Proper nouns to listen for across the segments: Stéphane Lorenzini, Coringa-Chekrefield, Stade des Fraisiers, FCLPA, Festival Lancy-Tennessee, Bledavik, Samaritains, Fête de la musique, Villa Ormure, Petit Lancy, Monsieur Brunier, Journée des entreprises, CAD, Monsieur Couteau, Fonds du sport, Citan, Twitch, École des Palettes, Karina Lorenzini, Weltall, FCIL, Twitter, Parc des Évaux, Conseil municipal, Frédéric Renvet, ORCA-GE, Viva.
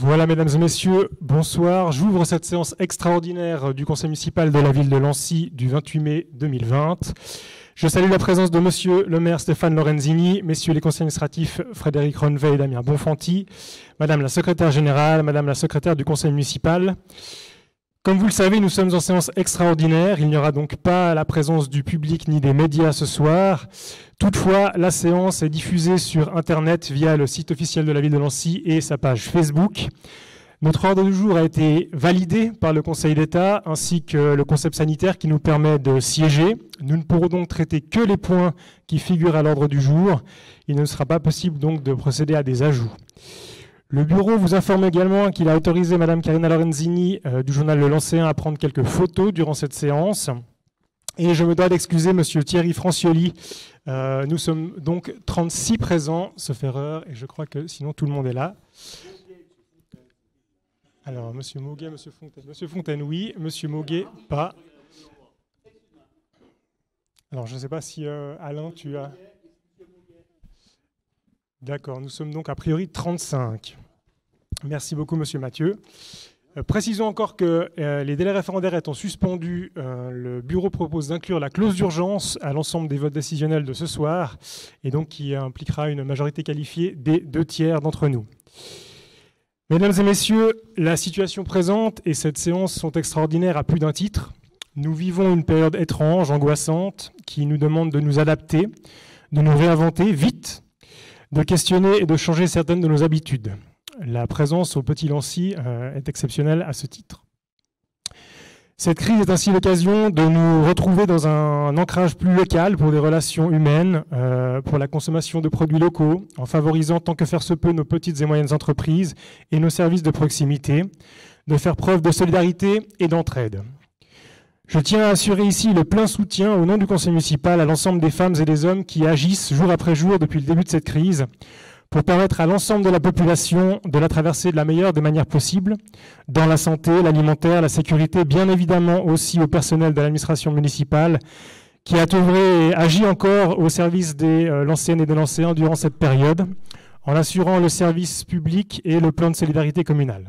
Voilà, mesdames et messieurs, bonsoir. J'ouvre cette séance extraordinaire du Conseil municipal de la ville de Lancy du 28 mai 2020. Je salue la présence de Monsieur le maire Stéphane Lorenzini, Messieurs les conseillers administratifs Frédéric Renvet et Damien Bonfanti, Madame la secrétaire générale, Madame la secrétaire du Conseil municipal. Comme vous le savez, nous sommes en séance extraordinaire. Il n'y aura donc pas la présence du public ni des médias ce soir. Toutefois, la séance est diffusée sur Internet via le site officiel de la ville de Lancy et sa page Facebook. Notre ordre du jour a été validé par le Conseil d'État ainsi que le concept sanitaire qui nous permet de siéger. Nous ne pourrons donc traiter que les points qui figurent à l'ordre du jour. Il ne sera pas possible donc de procéder à des ajouts. Le bureau vous informe également qu'il a autorisé Madame Karina Lorenzini du journal Le Lancéen à prendre quelques photos durant cette séance. Et je me dois d'excuser Monsieur Thierry Francioli. Nous sommes donc 36 présents, sauf erreur, et je crois que sinon tout le monde est là. Alors Monsieur Mauguet, Monsieur Fontaine. Monsieur Fontaine, oui. Monsieur Mauguet, pas. Alors je ne sais pas si Alain, tu as... D'accord, nous sommes donc a priori 35. Merci beaucoup, Monsieur Mathieu. Précisons encore que les délais référendaires étant suspendus, le bureau propose d'inclure la clause d'urgence à l'ensemble des votes décisionnels de ce soir, et donc qui impliquera une majorité qualifiée des 2/3 d'entre nous. Mesdames et messieurs, la situation présente et cette séance sont extraordinaires à plus d'un titre. Nous vivons une période étrange, angoissante, qui nous demande de nous adapter, de nous réinventer vite, de questionner et de changer certaines de nos habitudes. La présence au Petit Lancy est exceptionnelle à ce titre. Cette crise est ainsi l'occasion de nous retrouver dans un ancrage plus local pour des relations humaines, pour la consommation de produits locaux, en favorisant tant que faire se peut nos petites et moyennes entreprises et nos services de proximité, de faire preuve de solidarité et d'entraide. Je tiens à assurer ici le plein soutien au nom du Conseil municipal à l'ensemble des femmes et des hommes qui agissent jour après jour depuis le début de cette crise pour permettre à l'ensemble de la population de la traverser de la meilleure des manières possibles, dans la santé, l'alimentaire, la sécurité, bien évidemment aussi au personnel de l'administration municipale qui a œuvré et agi encore au service des Lancéennes et des Lancéens durant cette période en assurant le service public et le plan de solidarité communale.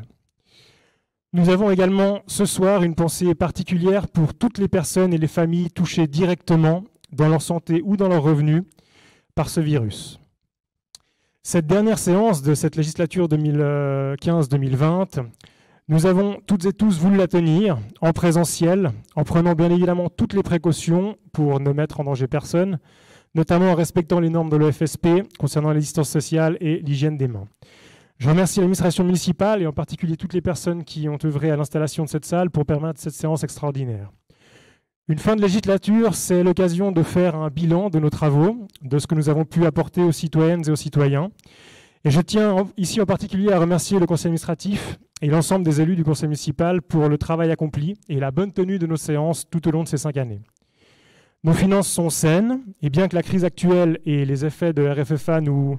Nous avons également ce soir une pensée particulière pour toutes les personnes et les familles touchées directement dans leur santé ou dans leurs revenus par ce virus. Cette dernière séance de cette législature 2015-2020, nous avons toutes et tous voulu la tenir en présentiel, en prenant bien évidemment toutes les précautions pour ne mettre en danger personne, notamment en respectant les normes de l'EFSP concernant la distance sociale et l'hygiène des mains. Je remercie l'administration municipale et en particulier toutes les personnes qui ont œuvré à l'installation de cette salle pour permettre cette séance extraordinaire. Une fin de législature, c'est l'occasion de faire un bilan de nos travaux, de ce que nous avons pu apporter aux citoyennes et aux citoyens. Et je tiens ici en particulier à remercier le conseil administratif et l'ensemble des élus du conseil municipal pour le travail accompli et la bonne tenue de nos séances tout au long de ces 5 années. Nos finances sont saines et bien que la crise actuelle et les effets de RFFA nous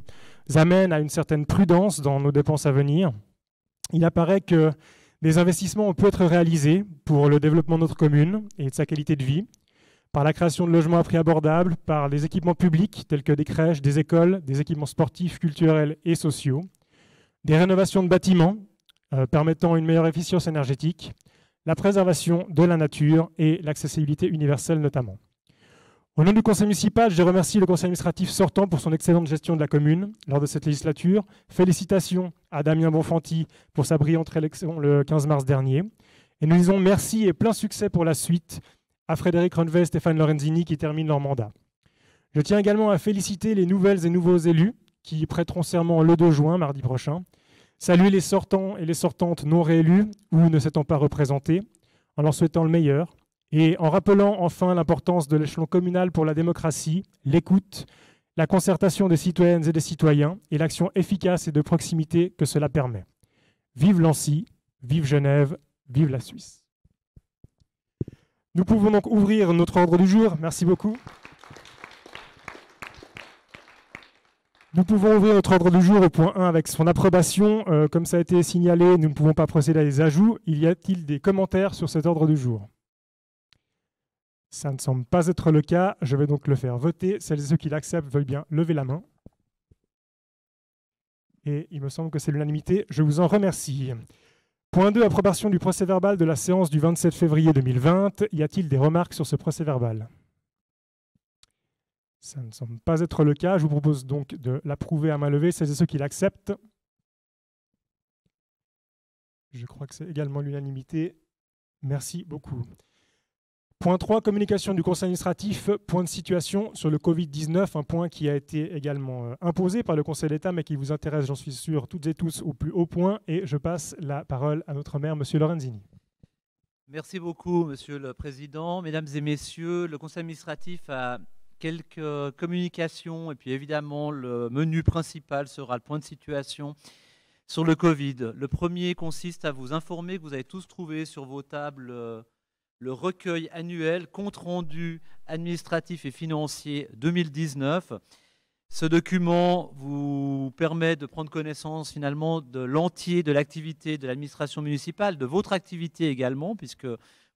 amènent à une certaine prudence dans nos dépenses à venir, il apparaît que des investissements ont pu être réalisés pour le développement de notre commune et de sa qualité de vie, par la création de logements à prix abordable, par des équipements publics tels que des crèches, des écoles, des équipements sportifs, culturels et sociaux, des rénovations de bâtiments permettant une meilleure efficience énergétique, la préservation de la nature et l'accessibilité universelle notamment. Au nom du conseil municipal, je remercie le conseil administratif sortant pour son excellente gestion de la commune lors de cette législature. Félicitations à Damien Bonfanti pour sa brillante réélection le 15 mars dernier. Et nous disons merci et plein succès pour la suite à Frédéric Renvet et Stéphane Lorenzini qui terminent leur mandat. Je tiens également à féliciter les nouvelles et nouveaux élus qui prêteront serment le 2 juin, mardi prochain. Saluer les sortants et les sortantes non réélus ou ne s'étant pas représentés en leur souhaitant le meilleur. Et en rappelant enfin l'importance de l'échelon communal pour la démocratie, l'écoute, la concertation des citoyennes et des citoyens et l'action efficace et de proximité que cela permet. Vive Lancy, vive Genève, vive la Suisse. Nous pouvons donc ouvrir notre ordre du jour. Merci beaucoup. Nous pouvons ouvrir notre ordre du jour au point 1 avec son approbation. Comme ça a été signalé, nous ne pouvons pas procéder à des ajouts. Y a-t-il des commentaires sur cet ordre du jour ? Ça ne semble pas être le cas. Je vais donc le faire voter. Celles et ceux qui l'acceptent veulent bien lever la main. Et il me semble que c'est l'unanimité. Je vous en remercie. Point 2, approbation du procès-verbal de la séance du 27 février 2020. Y a-t-il des remarques sur ce procès-verbal? Ça ne semble pas être le cas. Je vous propose donc de l'approuver à main levée. Celles et ceux qui l'acceptent. Je crois que c'est également l'unanimité. Merci beaucoup. Point 3, communication du Conseil administratif, point de situation sur le Covid-19, un point qui a été également imposé par le Conseil d'État, mais qui vous intéresse, j'en suis sûr, toutes et tous au plus haut point. Et je passe la parole à notre maire, M. Lorenzini. Merci beaucoup, Monsieur le Président. Mesdames et Messieurs, le Conseil administratif a quelques communications, et puis évidemment, le menu principal sera le point de situation sur le Covid. Le premier consiste à vous informer que vous avez tous trouvé sur vos tables le recueil annuel compte rendu administratif et financier 2019. Ce document vous permet de prendre connaissance finalement de l'entier de l'activité de l'administration municipale, de votre activité également, puisque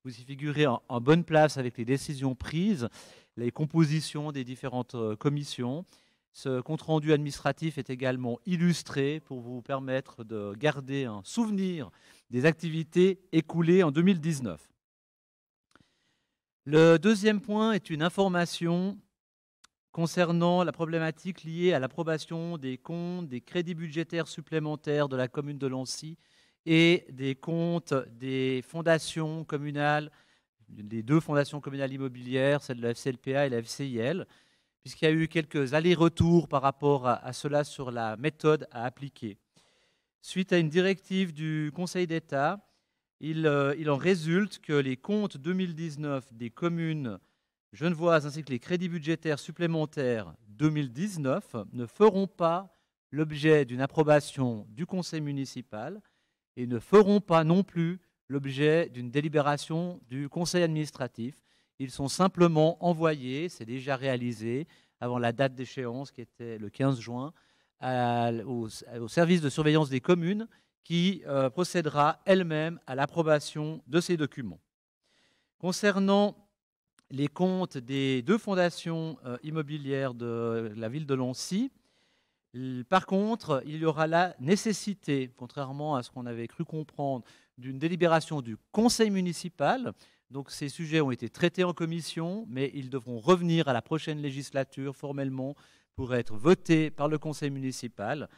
vous y figurez en bonne place avec les décisions prises, les compositions des différentes commissions. Ce compte rendu administratif est également illustré pour vous permettre de garder un souvenir des activités écoulées en 2019. Le deuxième point est une information concernant la problématique liée à l'approbation des comptes, des crédits budgétaires supplémentaires de la commune de Lancy et des comptes des fondations communales, des deux fondations communales immobilières, celle de la FCLPA et la FCIL, puisqu'il y a eu quelques allers-retours par rapport à cela sur la méthode à appliquer. Suite à une directive du Conseil d'État, il en résulte que les comptes 2019 des communes genevoises ainsi que les crédits budgétaires supplémentaires 2019 ne feront pas l'objet d'une approbation du Conseil municipal et ne feront pas non plus l'objet d'une délibération du Conseil administratif. Ils sont simplement envoyés, c'est déjà réalisé, avant la date d'échéance qui était le 15 juin, au service de surveillance des communes, qui procédera elle-même à l'approbation de ces documents. Concernant les comptes des deux fondations immobilières de la ville de Lancy, par contre, il y aura la nécessité, contrairement à ce qu'on avait cru comprendre, d'une délibération du Conseil municipal. Donc ces sujets ont été traités en commission, mais ils devront revenir à la prochaine législature formellement pour être votés par le Conseil municipal.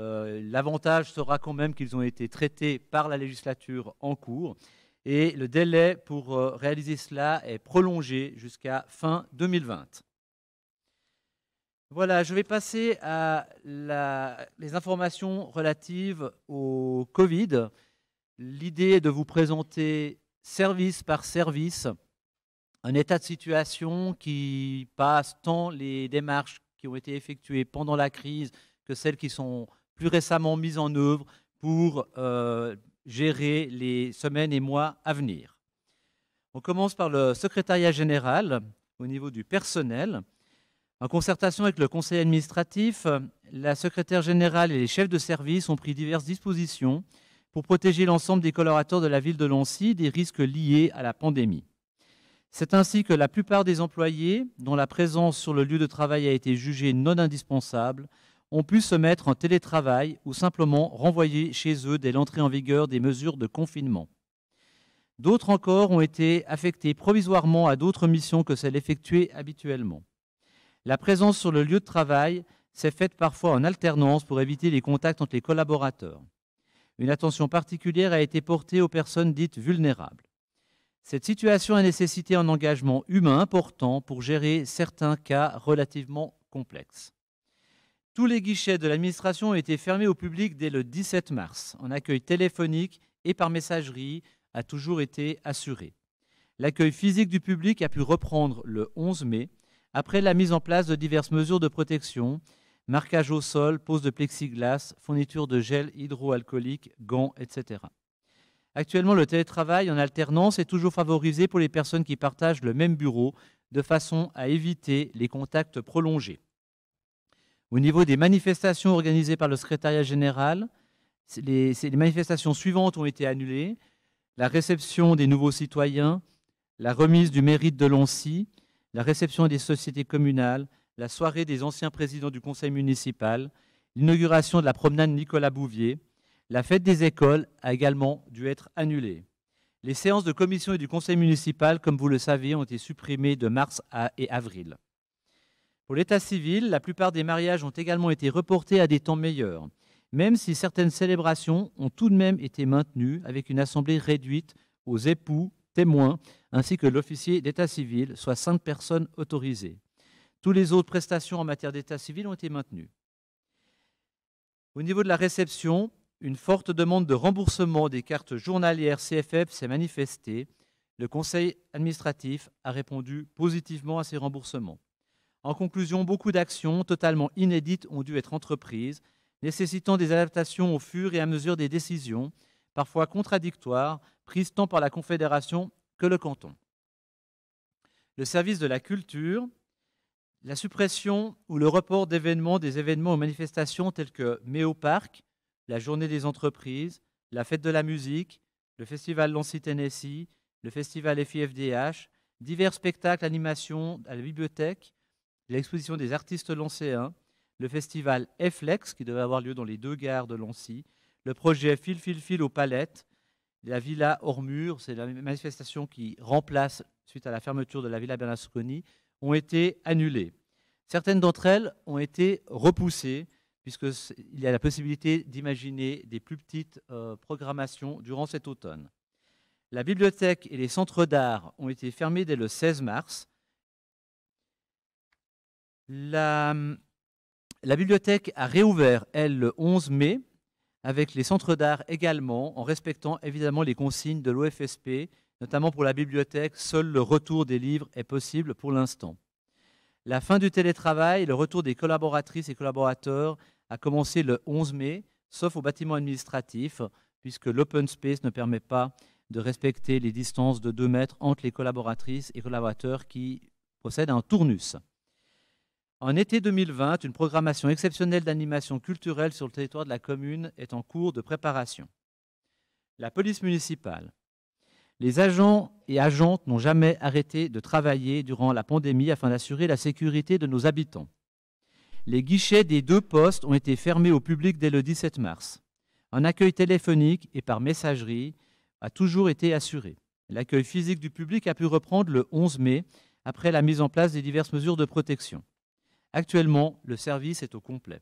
L'avantage sera quand même qu'ils ont été traités par la législature en cours et le délai pour réaliser cela est prolongé jusqu'à fin 2020. Voilà, je vais passer à les informations relatives au Covid. L'idée est de vous présenter service par service un état de situation qui passe tant les démarches qui ont été effectuées pendant la crise que celles qui sont plus récemment mises en œuvre pour gérer les semaines et mois à venir. On commence par le secrétariat général au niveau du personnel. En concertation avec le conseil administratif, la secrétaire générale et les chefs de service ont pris diverses dispositions pour protéger l'ensemble des collaborateurs de la ville de Lancy des risques liés à la pandémie. C'est ainsi que la plupart des employés, dont la présence sur le lieu de travail a été jugée non indispensable, ont pu se mettre en télétravail ou simplement renvoyer chez eux dès l'entrée en vigueur des mesures de confinement. D'autres encore ont été affectés provisoirement à d'autres missions que celles effectuées habituellement. La présence sur le lieu de travail s'est faite parfois en alternance pour éviter les contacts entre les collaborateurs. Une attention particulière a été portée aux personnes dites vulnérables. Cette situation a nécessité un engagement humain important pour gérer certains cas relativement complexes. Tous les guichets de l'administration ont été fermés au public dès le 17 mars. Un accueil téléphonique et par messagerie a toujours été assuré. L'accueil physique du public a pu reprendre le 11 mai, après la mise en place de diverses mesures de protection, marquage au sol, pose de plexiglas, fourniture de gel hydroalcoolique, gants, etc. Actuellement, le télétravail en alternance est toujours favorisé pour les personnes qui partagent le même bureau, de façon à éviter les contacts prolongés. Au niveau des manifestations organisées par le secrétariat général, les manifestations suivantes ont été annulées. La réception des nouveaux citoyens, la remise du mérite de Lancy, la réception des sociétés communales, la soirée des anciens présidents du conseil municipal L'inauguration de la promenade Nicolas Bouvier, la fête des écoles a également dû être annulée. Les séances de commission et du conseil municipal, comme vous le savez, ont été supprimées de mars et avril. Pour l'état civil, la plupart des mariages ont également été reportés à des temps meilleurs, même si certaines célébrations ont tout de même été maintenues avec une assemblée réduite aux époux, témoins, ainsi que l'officier d'état civil, soit 5 personnes autorisées. Toutes les autres prestations en matière d'état civil ont été maintenues. Au niveau de la réception, une forte demande de remboursement des cartes journalières CFF s'est manifestée. Le conseil administratif a répondu positivement à ces remboursements. En conclusion, beaucoup d'actions totalement inédites ont dû être entreprises, nécessitant des adaptations au fur et à mesure des décisions, parfois contradictoires, prises tant par la Confédération que le canton. Le service de la culture... La suppression ou le report d'événements, des événements ou manifestations tels que Méoparc, la Journée des entreprises, la Fête de la musique, le Festival Lancy-Tennessee, le Festival FIFDH, divers spectacles, animations à la bibliothèque, l'exposition des artistes lancéens, le Festival FLEX qui devait avoir lieu dans les 2 gares de Lancy, le projet Fil Fil Fil aux Palettes, la Villa Ormure, c'est la manifestation qui remplace suite à la fermeture de la Villa Bernasconi, ont été annulées. Certaines d'entre elles ont été repoussées, puisqu'il y a la possibilité d'imaginer des plus petites programmations durant cet automne. La bibliothèque et les centres d'art ont été fermés dès le 16 mars. La bibliothèque a réouvert, elle, le 11 mai, avec les centres d'art également, en respectant évidemment les consignes de l'OFSP, notamment pour la bibliothèque, seul le retour des livres est possible pour l'instant. La fin du télétravail et le retour des collaboratrices et collaborateurs a commencé le 11 mai, sauf au bâtiment administratif, puisque l'open space ne permet pas de respecter les distances de 2 mètres entre les collaboratrices et collaborateurs qui procèdent à un tournus. En été 2020, une programmation exceptionnelle d'animation culturelle sur le territoire de la commune est en cours de préparation. La police municipale. Les agents et agentes n'ont jamais arrêté de travailler durant la pandémie afin d'assurer la sécurité de nos habitants. Les guichets des 2 postes ont été fermés au public dès le 17 mars. Un accueil téléphonique et par messagerie a toujours été assuré. L'accueil physique du public a pu reprendre le 11 mai après la mise en place des diverses mesures de protection. Actuellement, le service est au complet.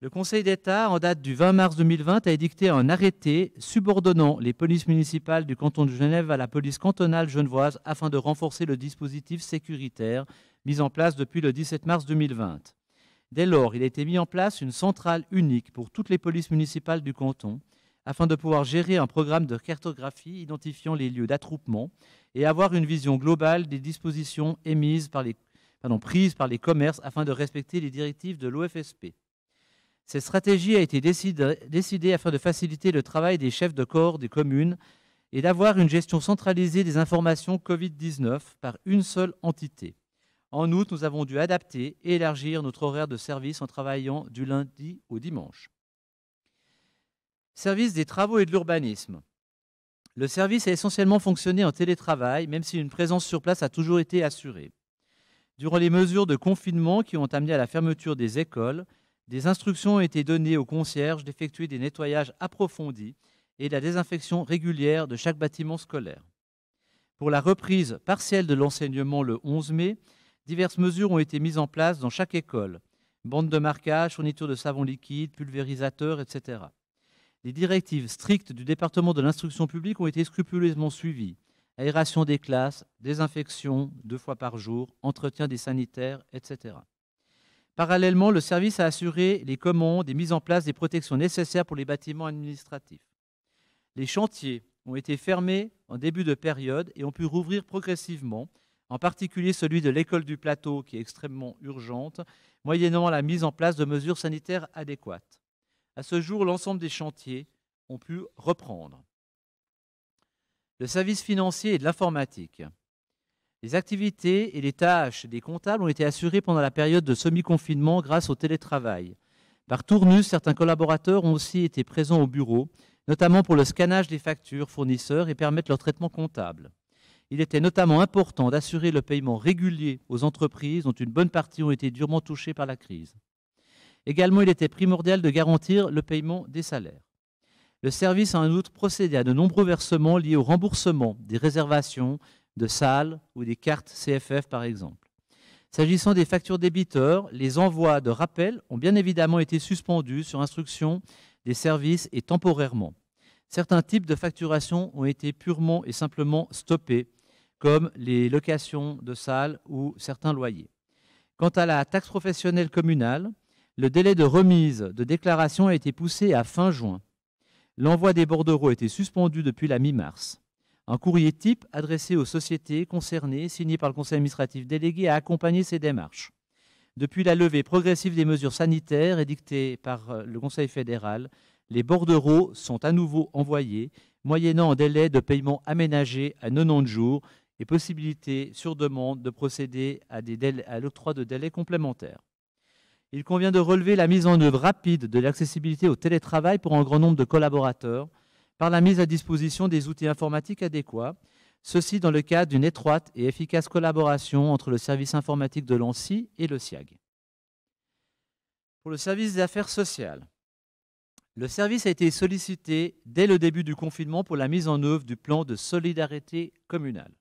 Le Conseil d'État, en date du 20 mars 2020, a édicté un arrêté subordonnant les polices municipales du canton de Genève à la police cantonale genevoise afin de renforcer le dispositif sécuritaire mis en place depuis le 17 mars 2020. Dès lors, il a été mis en place une centrale unique pour toutes les polices municipales du canton afin de pouvoir gérer un programme de cartographie identifiant les lieux d'attroupement et avoir une vision globale des dispositions prises par les commerces afin de respecter les directives de l'OFSP. Cette stratégie a été décidée afin de faciliter le travail des chefs de corps des communes et d'avoir une gestion centralisée des informations Covid-19 par une seule entité. En août, nous avons dû adapter et élargir notre horaire de service en travaillant du lundi au dimanche. Service des travaux et de l'urbanisme. Le service a essentiellement fonctionné en télétravail, même si une présence sur place a toujours été assurée. Durant les mesures de confinement qui ont amené à la fermeture des écoles, des instructions ont été données aux concierges d'effectuer des nettoyages approfondis et de la désinfection régulière de chaque bâtiment scolaire. Pour la reprise partielle de l'enseignement le 11 mai, diverses mesures ont été mises en place dans chaque école. Bandes de marquage, fourniture de savon liquide, pulvérisateurs, etc. Les directives strictes du département de l'instruction publique ont été scrupuleusement suivies. Aération des classes, désinfection 2 fois par jour, entretien des sanitaires, etc. Parallèlement, le service a assuré les commandes et mis en place des protections nécessaires pour les bâtiments administratifs. Les chantiers ont été fermés en début de période et ont pu rouvrir progressivement, en particulier celui de l'école du Plateau, qui est extrêmement urgente, moyennant la mise en place de mesures sanitaires adéquates. À ce jour, l'ensemble des chantiers ont pu reprendre. Le service financier et de l'informatique. Les activités et les tâches des comptables ont été assurées pendant la période de semi-confinement grâce au télétravail. Par tournus, certains collaborateurs ont aussi été présents au bureau, notamment pour le scannage des factures fournisseurs et permettre leur traitement comptable. Il était notamment important d'assurer le paiement régulier aux entreprises dont une bonne partie ont été durement touchées par la crise. Également, il était primordial de garantir le paiement des salaires. Le service a en outre procédé à de nombreux versements liés au remboursement des réservations de salles ou des cartes CFF, par exemple. S'agissant des factures débiteurs, les envois de rappel ont bien évidemment été suspendus sur instruction des services et temporairement. Certains types de facturation ont été purement et simplement stoppés, comme les locations de salles ou certains loyers. Quant à la taxe professionnelle communale, le délai de remise de déclaration a été poussé à fin juin. L'envoi des bordereaux a été suspendu depuis la mi-mars. Un courrier type adressé aux sociétés concernées, signé par le conseil administratif délégué, a accompagné ces démarches. Depuis la levée progressive des mesures sanitaires édictées par le Conseil fédéral, les bordereaux sont à nouveau envoyés, moyennant un délai de paiement aménagé à 90 jours et possibilité sur demande de procéder à l'octroi de délais complémentaires. Il convient de relever la mise en œuvre rapide de l'accessibilité au télétravail pour un grand nombre de collaborateurs par la mise à disposition des outils informatiques adéquats, ceci dans le cadre d'une étroite et efficace collaboration entre le service informatique de Lancy et le SIAG. Pour le service des affaires sociales, le service a été sollicité dès le début du confinement pour la mise en œuvre du plan de solidarité communale.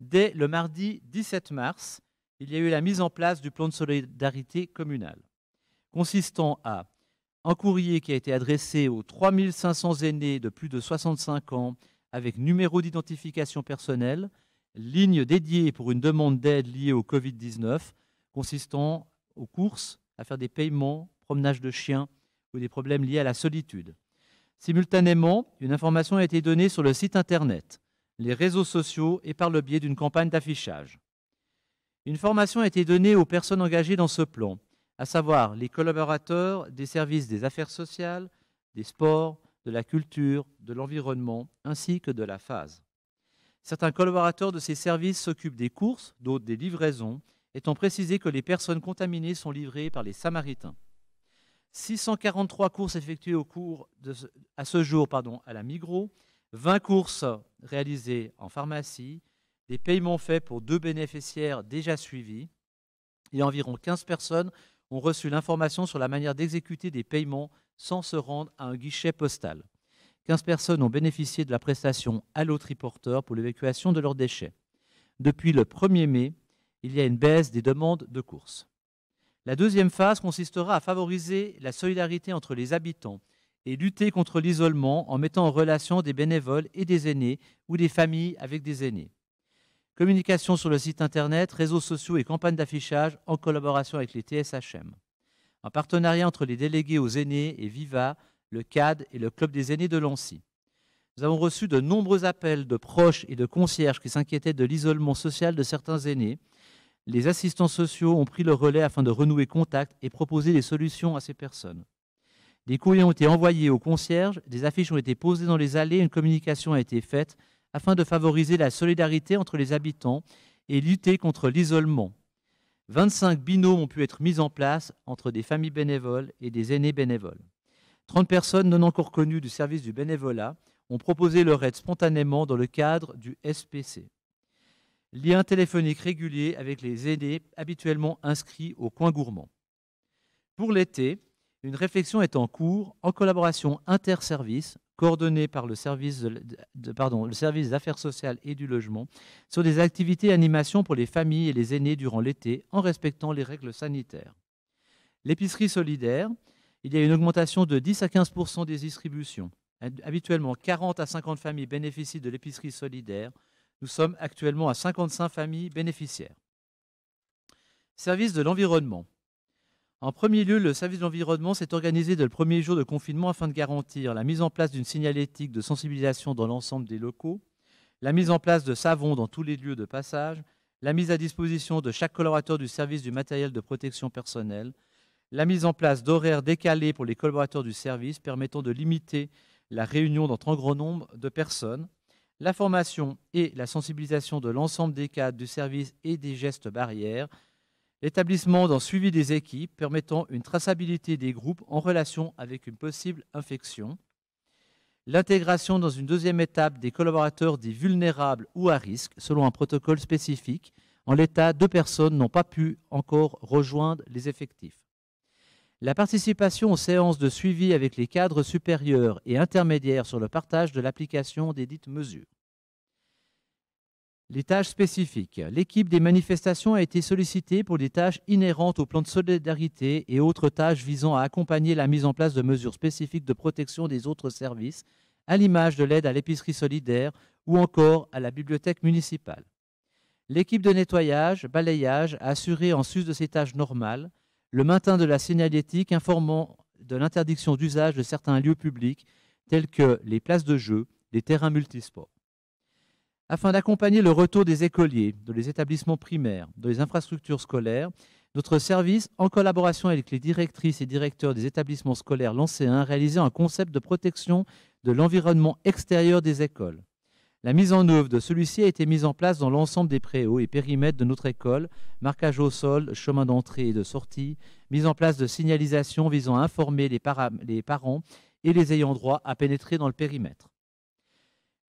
Dès le mardi 17 mars, il y a eu la mise en place du plan de solidarité communale, consistant à un courrier qui a été adressé aux 3500 aînés de plus de 65 ans avec numéro d'identification personnelle, ligne dédiée pour une demande d'aide liée au Covid-19, consistant aux courses, à faire des paiements, promenage de chiens, ou des problèmes liés à la solitude. Simultanément, une information a été donnée sur le site Internet, les réseaux sociaux et par le biais d'une campagne d'affichage. Une formation a été donnée aux personnes engagées dans ce plan, à savoir les collaborateurs des services des affaires sociales, des sports, de la culture, de l'environnement, ainsi que de la phase. Certains collaborateurs de ces services s'occupent des courses, d'autres des livraisons, étant précisé que les personnes contaminées sont livrées par les Samaritains. 643 courses effectuées à la Migros, 20 courses réalisées en pharmacie, des paiements faits pour 2 bénéficiaires déjà suivis, et environ 15 personnes ont reçu l'information sur la manière d'exécuter des paiements sans se rendre à un guichet postal. 15 personnes ont bénéficié de la prestation Allo Triporteur pour l'évacuation de leurs déchets. Depuis le 1er mai, il y a une baisse des demandes de courses. La deuxième phase consistera à favoriser la solidarité entre les habitants et lutter contre l'isolement en mettant en relation des bénévoles et des aînés ou des familles avec des aînés. Communication sur le site Internet, réseaux sociaux et campagnes d'affichage en collaboration avec les TSHM. Un partenariat entre les délégués aux aînés et Viva, le CAD et le Club des aînés de Lancy. Nous avons reçu de nombreux appels de proches et de concierges qui s'inquiétaient de l'isolement social de certains aînés. Les assistants sociaux ont pris le relais afin de renouer contact et proposer des solutions à ces personnes. Des courriers ont été envoyés aux concierges, des affiches ont été posées dans les allées, une communication a été faite afin de favoriser la solidarité entre les habitants et lutter contre l'isolement. 25 binômes ont pu être mis en place entre des familles bénévoles et des aînés bénévoles. 30 personnes non encore connues du service du bénévolat ont proposé leur aide spontanément dans le cadre du SPC. Lien téléphonique régulier avec les aînés habituellement inscrits au coin gourmand. Pour l'été, une réflexion est en cours en collaboration interservices coordonnée par le service des affaires sociales et du logement sur des activités et animations pour les familles et les aînés durant l'été en respectant les règles sanitaires. L'épicerie solidaire, il y a une augmentation de 10 à 15% des distributions. Habituellement, 40 à 50 familles bénéficient de l'épicerie solidaire. Nous sommes actuellement à 55 familles bénéficiaires. Service de l'environnement. En premier lieu, le service de l'environnement s'est organisé dès le premier jour de confinement afin de garantir la mise en place d'une signalétique de sensibilisation dans l'ensemble des locaux, la mise en place de savons dans tous les lieux de passage, la mise à disposition de chaque collaborateur du service du matériel de protection personnelle, la mise en place d'horaires décalés pour les collaborateurs du service permettant de limiter la réunion d'un trop grand nombre de personnes, la formation et la sensibilisation de l'ensemble des cadres du service et des gestes barrières, l'établissement d'un suivi des équipes permettant une traçabilité des groupes en relation avec une possible infection, l'intégration dans une deuxième étape des collaborateurs dits vulnérables ou à risque selon un protocole spécifique. En l'état, 2 personnes n'ont pas pu encore rejoindre les effectifs. La participation aux séances de suivi avec les cadres supérieurs et intermédiaires sur le partage de l'application des dites mesures. Les tâches spécifiques. L'équipe des manifestations a été sollicitée pour des tâches inhérentes au plan de solidarité et autres tâches visant à accompagner la mise en place de mesures spécifiques de protection des autres services, à l'image de l'aide à l'épicerie solidaire ou encore à la bibliothèque municipale. L'équipe de nettoyage, balayage a assuré en sus de ces tâches normales le maintien de la signalétique informant de l'interdiction d'usage de certains lieux publics tels que les places de jeu, les terrains multisports. Afin d'accompagner le retour des écoliers, dans les établissements primaires, dans les infrastructures scolaires, notre service, en collaboration avec les directrices et directeurs des établissements scolaires Lancéen, a réalisé un concept de protection de l'environnement extérieur des écoles. La mise en œuvre de celui-ci a été mise en place dans l'ensemble des préaux et périmètres de notre école, marquage au sol, chemin d'entrée et de sortie, mise en place de signalisation visant à informer les parents et les ayants droit à pénétrer dans le périmètre.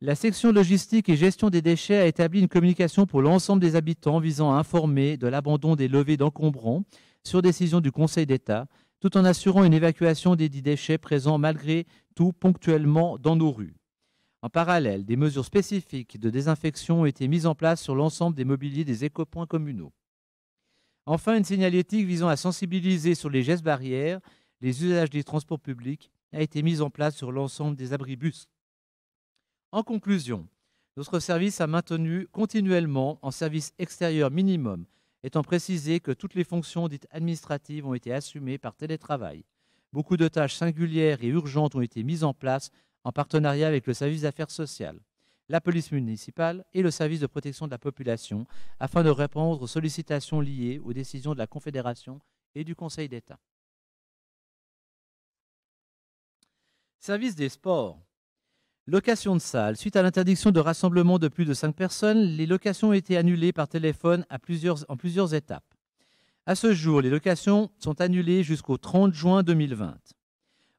La section logistique et gestion des déchets a établi une communication pour l'ensemble des habitants visant à informer de l'abandon des levées d'encombrants sur décision du Conseil d'État, tout en assurant une évacuation des dits déchets présents malgré tout ponctuellement dans nos rues. En parallèle, des mesures spécifiques de désinfection ont été mises en place sur l'ensemble des mobiliers des écopoints communaux. Enfin, une signalétique visant à sensibiliser sur les gestes barrières, les usages des transports publics a été mise en place sur l'ensemble des abribus. En conclusion, notre service a maintenu continuellement en service extérieur minimum, étant précisé que toutes les fonctions dites administratives ont été assumées par télétravail. Beaucoup de tâches singulières et urgentes ont été mises en place en partenariat avec le service d'affaires sociales, la police municipale et le service de protection de la population, afin de répondre aux sollicitations liées aux décisions de la Confédération et du Conseil d'État. Service des sports. Location de salles. Suite à l'interdiction de rassemblement de plus de 5 personnes, les locations ont été annulées par téléphone en plusieurs étapes. À ce jour, les locations sont annulées jusqu'au 30 juin 2020.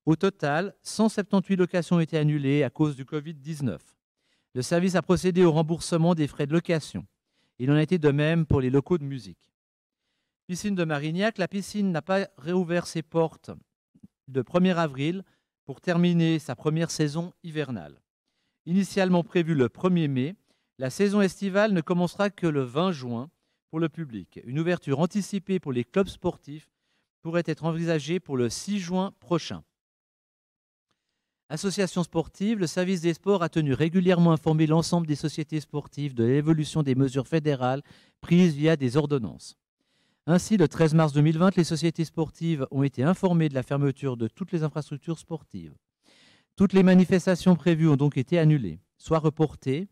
Au total, 178 locations ont été annulées à cause du Covid-19. Le service a procédé au remboursement des frais de location. Il en a été de même pour les locaux de musique. Piscine de Marignac, la piscine n'a pas réouvert ses portes le 1er avril, pour terminer sa première saison hivernale. Initialement prévue le 1er mai, la saison estivale ne commencera que le 20 juin pour le public. Une ouverture anticipée pour les clubs sportifs pourrait être envisagée pour le 6 juin prochain. Association sportive, le service des sports a tenu régulièrement informer l'ensemble des sociétés sportives de l'évolution des mesures fédérales prises via des ordonnances. Ainsi, le 13 mars 2020, les sociétés sportives ont été informées de la fermeture de toutes les infrastructures sportives. Toutes les manifestations prévues ont donc été annulées, soit reportées.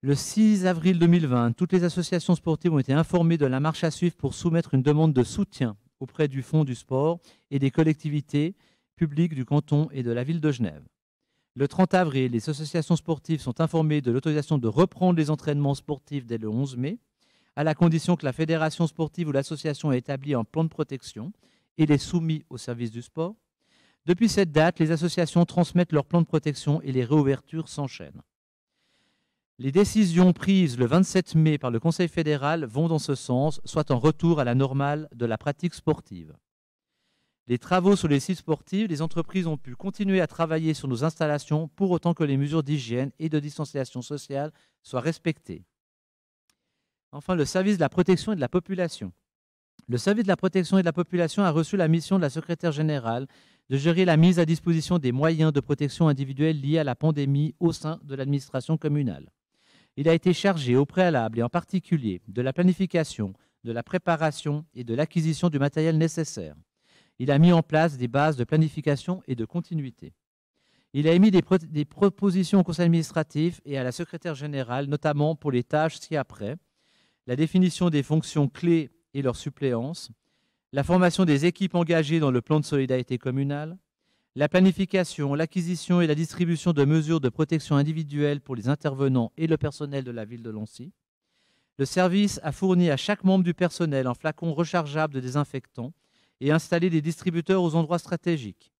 Le 6 avril 2020, toutes les associations sportives ont été informées de la marche à suivre pour soumettre une demande de soutien auprès du Fonds du sport et des collectivités publiques du canton et de la ville de Genève. Le 30 avril, les associations sportives sont informées de l'autorisation de reprendre les entraînements sportifs dès le 11 mai, à la condition que la fédération sportive ou l'association ait établi un plan de protection et les soumis au service du sport. Depuis cette date, les associations transmettent leur plan de protection et les réouvertures s'enchaînent. Les décisions prises le 27 mai par le Conseil fédéral vont dans ce sens, soit en retour à la normale de la pratique sportive. Les travaux sur les sites sportifs, les entreprises ont pu continuer à travailler sur nos installations pour autant que les mesures d'hygiène et de distanciation sociale soient respectées. Enfin, le service de la protection et de la population. Le service de la protection et de la population a reçu la mission de la secrétaire générale de gérer la mise à disposition des moyens de protection individuelle liés à la pandémie au sein de l'administration communale. Il a été chargé au préalable et en particulier de la planification, de la préparation et de l'acquisition du matériel nécessaire. Il a mis en place des bases de planification et de continuité. Il a émis des propositions au conseil administratif et à la secrétaire générale, notamment pour les tâches ci-après, la définition des fonctions clés et leur suppléance, la formation des équipes engagées dans le plan de solidarité communale, la planification, l'acquisition et la distribution de mesures de protection individuelle pour les intervenants et le personnel de la ville de Lancy. Le service a fourni à chaque membre du personnel un flacon rechargeable de désinfectants et installé des distributeurs aux endroits stratégiques.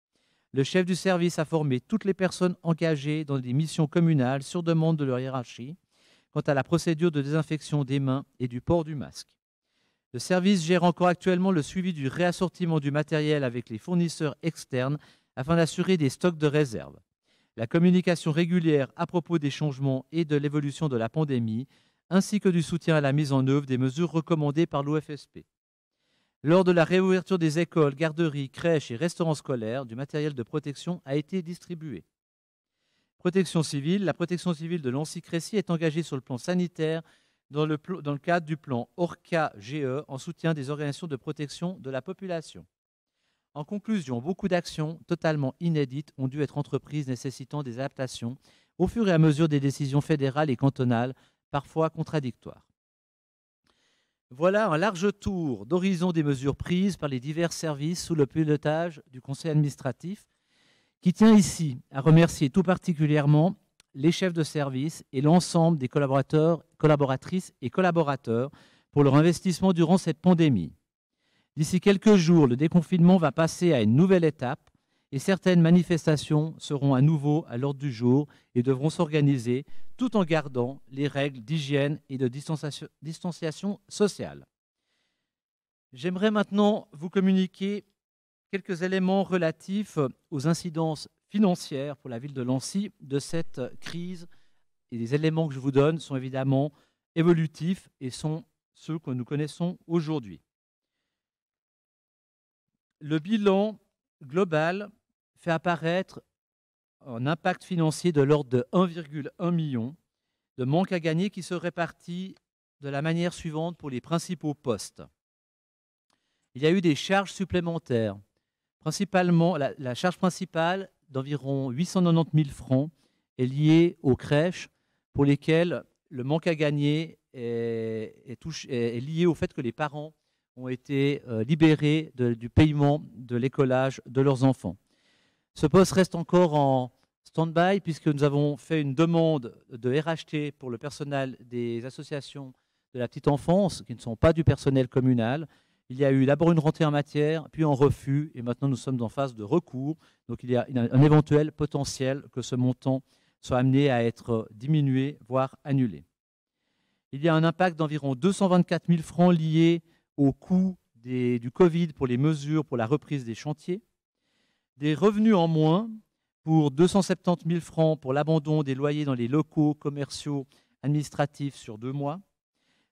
Le chef du service a formé toutes les personnes engagées dans des missions communales sur demande de leur hiérarchie, quant à la procédure de désinfection des mains et du port du masque. Le service gère encore actuellement le suivi du réassortiment du matériel avec les fournisseurs externes afin d'assurer des stocks de réserve. La communication régulière à propos des changements et de l'évolution de la pandémie, ainsi que du soutien à la mise en œuvre des mesures recommandées par l'OFSP. Lors de la réouverture des écoles, garderies, crèches et restaurants scolaires, du matériel de protection a été distribué. Protection civile. La protection civile de Lancy-Crécy est engagée sur le plan sanitaire dans le cadre du plan ORCA-GE en soutien des organisations de protection de la population. En conclusion, beaucoup d'actions totalement inédites ont dû être entreprises nécessitant des adaptations au fur et à mesure des décisions fédérales et cantonales, parfois contradictoires. Voilà un large tour d'horizon des mesures prises par les divers services sous le pilotage du conseil administratif, qui tient ici à remercier tout particulièrement les chefs de service et l'ensemble des collaborateurs, collaboratrices et collaborateurs pour leur investissement durant cette pandémie. D'ici quelques jours, le déconfinement va passer à une nouvelle étape et certaines manifestations seront à nouveau à l'ordre du jour et devront s'organiser tout en gardant les règles d'hygiène et de distanciation sociale. J'aimerais maintenant vous communiquer quelques éléments relatifs aux incidences financières pour la ville de Lancy de cette crise. Et les éléments que je vous donne sont évidemment évolutifs et sont ceux que nous connaissons aujourd'hui. Le bilan global fait apparaître un impact financier de l'ordre de 1,1 million de manque à gagner qui se répartit de la manière suivante pour les principaux postes. Il y a eu des charges supplémentaires, principalement la charge principale d'environ 890 000 francs est liée aux crèches pour lesquelles le manque à gagner est lié au fait que les parents ont été libérés du paiement de l'écolage de leurs enfants. Ce poste reste encore en stand-by puisque nous avons fait une demande de RHT pour le personnel des associations de la petite enfance qui ne sont pas du personnel communal. Il y a eu d'abord une rentrée en matière, puis en refus, et maintenant nous sommes en phase de recours. Donc il y a un éventuel potentiel que ce montant soit amené à être diminué, voire annulé. Il y a un impact d'environ 224 000 francs liés au coût du Covid pour les mesures pour la reprise des chantiers, des revenus en moins pour 270 000 francs pour l'abandon des loyers dans les locaux commerciaux administratifs sur 2 mois,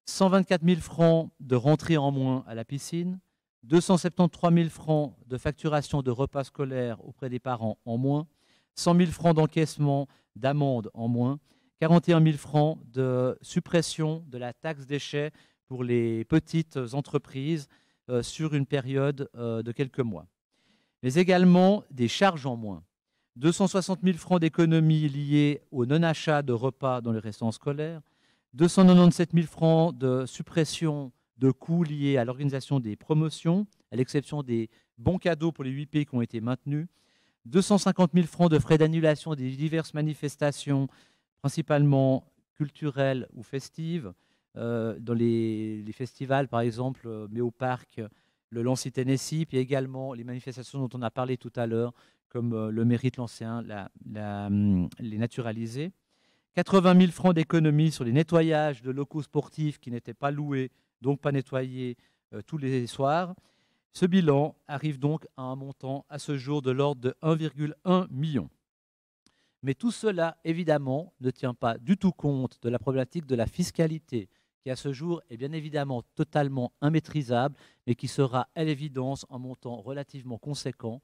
124 000 francs de rentrée en moins à la piscine, 273 000 francs de facturation de repas scolaires auprès des parents en moins, 100 000 francs d'encaissement d'amende en moins, 41 000 francs de suppression de la taxe déchets pour les petites entreprises sur une période de quelques mois. Mais également des charges en moins. 260 000 francs d'économies liées au non-achat de repas dans les restaurants scolaires, 297 000 francs de suppression de coûts liés à l'organisation des promotions, à l'exception des bons cadeaux pour les 8P qui ont été maintenus, 250 000 francs de frais d'annulation des diverses manifestations, principalement culturelles ou festives, dans les festivals, par exemple, Méoparc, le Lancy-Tennessee, puis également les manifestations dont on a parlé tout à l'heure, comme le mérite Lancéen, les naturalisés. 80 000 francs d'économie sur les nettoyages de locaux sportifs qui n'étaient pas loués, donc pas nettoyés tous les soirs. Ce bilan arrive donc à un montant à ce jour de l'ordre de 1,1 million. Mais tout cela, évidemment, ne tient pas du tout compte de la problématique de la fiscalité, qui à ce jour est bien évidemment totalement immaîtrisable, mais qui sera à l'évidence un montant relativement conséquent,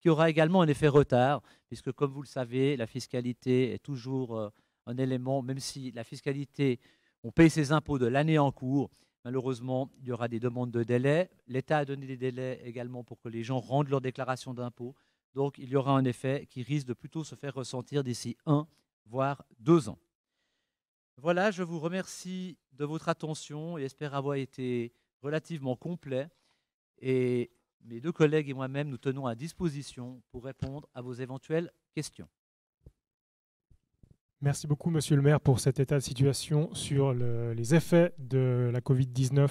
qui aura également un effet retard, puisque comme vous le savez, la fiscalité est toujours un élément, même si la fiscalité, on paye ses impôts de l'année en cours, malheureusement, il y aura des demandes de délai. L'État a donné des délais également pour que les gens rendent leur déclaration d'impôt. Donc, il y aura un effet qui risque de plutôt se faire ressentir d'ici 1, voire 2 ans. Voilà, je vous remercie de votre attention et espère avoir été relativement complet. Et mes 2 collègues et moi-même, nous tenons à disposition pour répondre à vos éventuelles questions. Merci beaucoup, Monsieur le maire, pour cet état de situation sur les effets de la COVID-19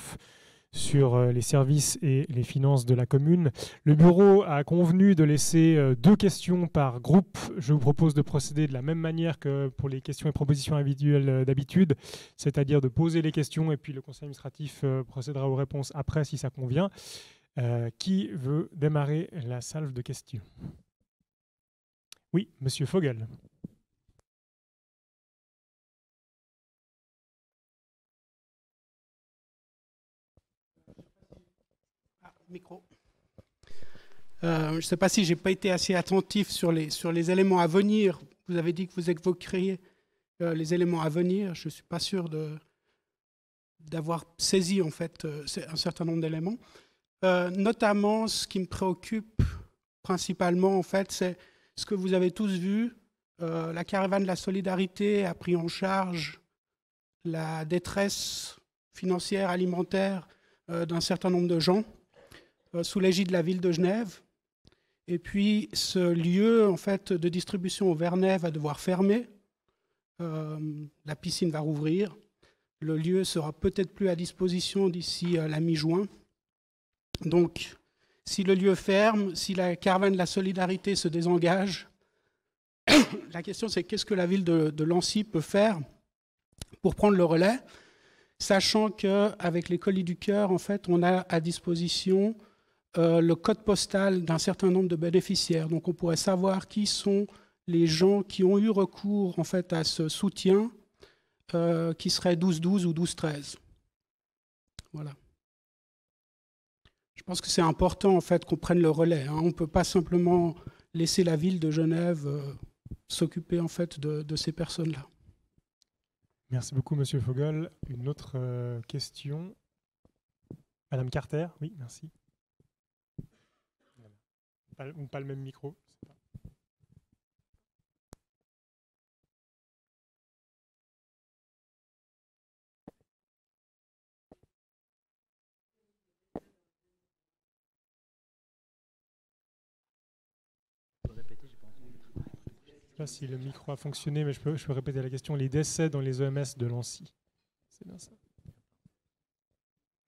sur les services et les finances de la commune. Le bureau a convenu de laisser deux questions par groupe. Je vous propose de procéder de la même manière que pour les questions et propositions individuelles d'habitude, c'est-à-dire de poser les questions et puis le conseil administratif procédera aux réponses après si ça convient. Qui veut démarrer la salve de questions? Oui, Monsieur Fogel. Micro. Je ne sais pas si je n'ai pas été assez attentif sur les éléments à venir. Vous avez dit que vous évoqueriez les éléments à venir. Je ne suis pas sûr d'avoir saisi en fait un certain nombre d'éléments. Notamment, ce qui me préoccupe principalement, en fait, c'est ce que vous avez tous vu. La caravane de la solidarité a pris en charge la détresse financière, alimentaire d'un certain nombre de gens, sous l'égide de la ville de Genève. Et puis, ce lieu en fait, de distribution au Vernay va devoir fermer. La piscine va rouvrir. Le lieu sera peut-être plus à disposition d'ici la mi-juin. Donc, si le lieu ferme, si la caravane de la solidarité se désengage, la question c'est qu'est-ce que la ville de Lancy peut faire pour prendre le relais, sachant qu'avec les colis du cœur, en fait, on a à disposition le code postal d'un certain nombre de bénéficiaires. Donc on pourrait savoir qui sont les gens qui ont eu recours en fait, à ce soutien, qui serait 12-12 ou 12-13. Voilà. Je pense que c'est important en fait, qu'on prenne le relais. Hein. On ne peut pas simplement laisser la ville de Genève s'occuper en fait, de ces personnes-là. Merci beaucoup, Monsieur Fogel. Une autre question. Madame Carter, oui, merci. Ou pas le même micro. Je ne sais pas si le micro a fonctionné, mais je peux répéter la question. Les décès dans les EMS de Lancy. C'est bien ça.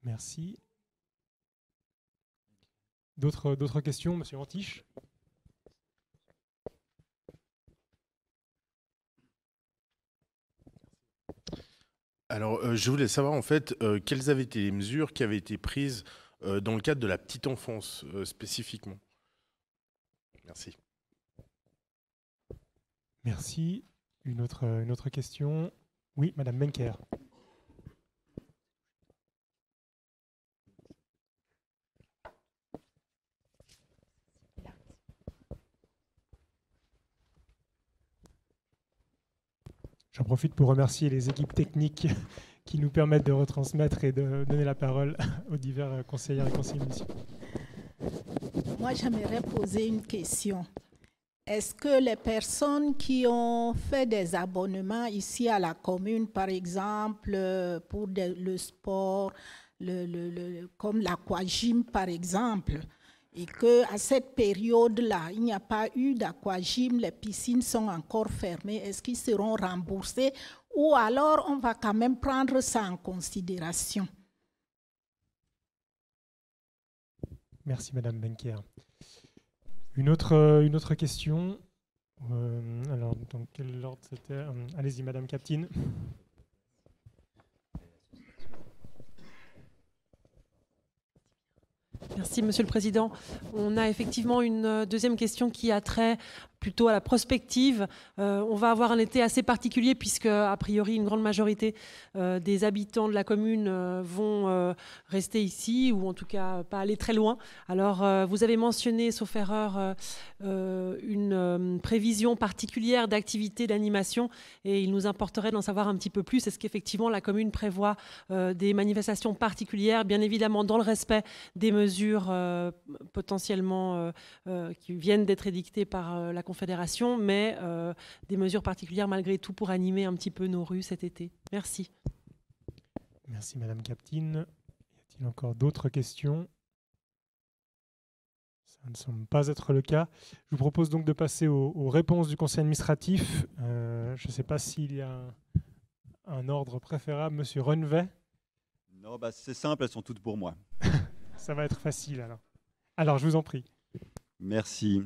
Merci. D'autres questions, Monsieur Antiche? Alors, je voulais savoir, en fait, quelles avaient été les mesures qui avaient été prises dans le cadre de la petite enfance, spécifiquement. Merci. Merci. Une autre question. Oui, Madame Benker. J'en profite pour remercier les équipes techniques qui nous permettent de retransmettre et de donner la parole aux divers conseillères et conseillers municipaux. Moi, j'aimerais poser une question. Est-ce que les personnes qui ont fait des abonnements ici à la commune, par exemple, pour le sport, comme l'aquagym, par exemple, et qu'à cette période-là, il n'y a pas eu d'aquagym, les piscines sont encore fermées, est-ce qu'ils seront remboursés ou alors on va quand même prendre ça en considération? Merci Madame Benker. Une autre question. Alors, dans quel ordre c'était? Allez-y Madame Captine. Merci, Monsieur le Président. On a effectivement une deuxième question qui a trait plutôt à la prospective. On va avoir un été assez particulier puisque, a priori, une grande majorité des habitants de la commune vont rester ici ou en tout cas pas aller très loin. Alors, vous avez mentionné, sauf erreur, une prévision particulière d'activité d'animation et il nous importerait d'en savoir un petit peu plus. Est-ce qu'effectivement la commune prévoit des manifestations particulières, bien évidemment dans le respect des mesures potentiellement qui viennent d'être édictées par la Confédération, mais des mesures particulières malgré tout pour animer un petit peu nos rues cet été. Merci. Merci Madame Captine. Y a-t-il encore d'autres questions? Ça ne semble pas être le cas. Je vous propose donc de passer aux réponses du conseil administratif. Je ne sais pas s'il y a un ordre préférable. Monsieur Renvet. Non, bah, c'est simple, elles sont toutes pour moi. Ça va être facile alors. Alors, je vous en prie. Merci.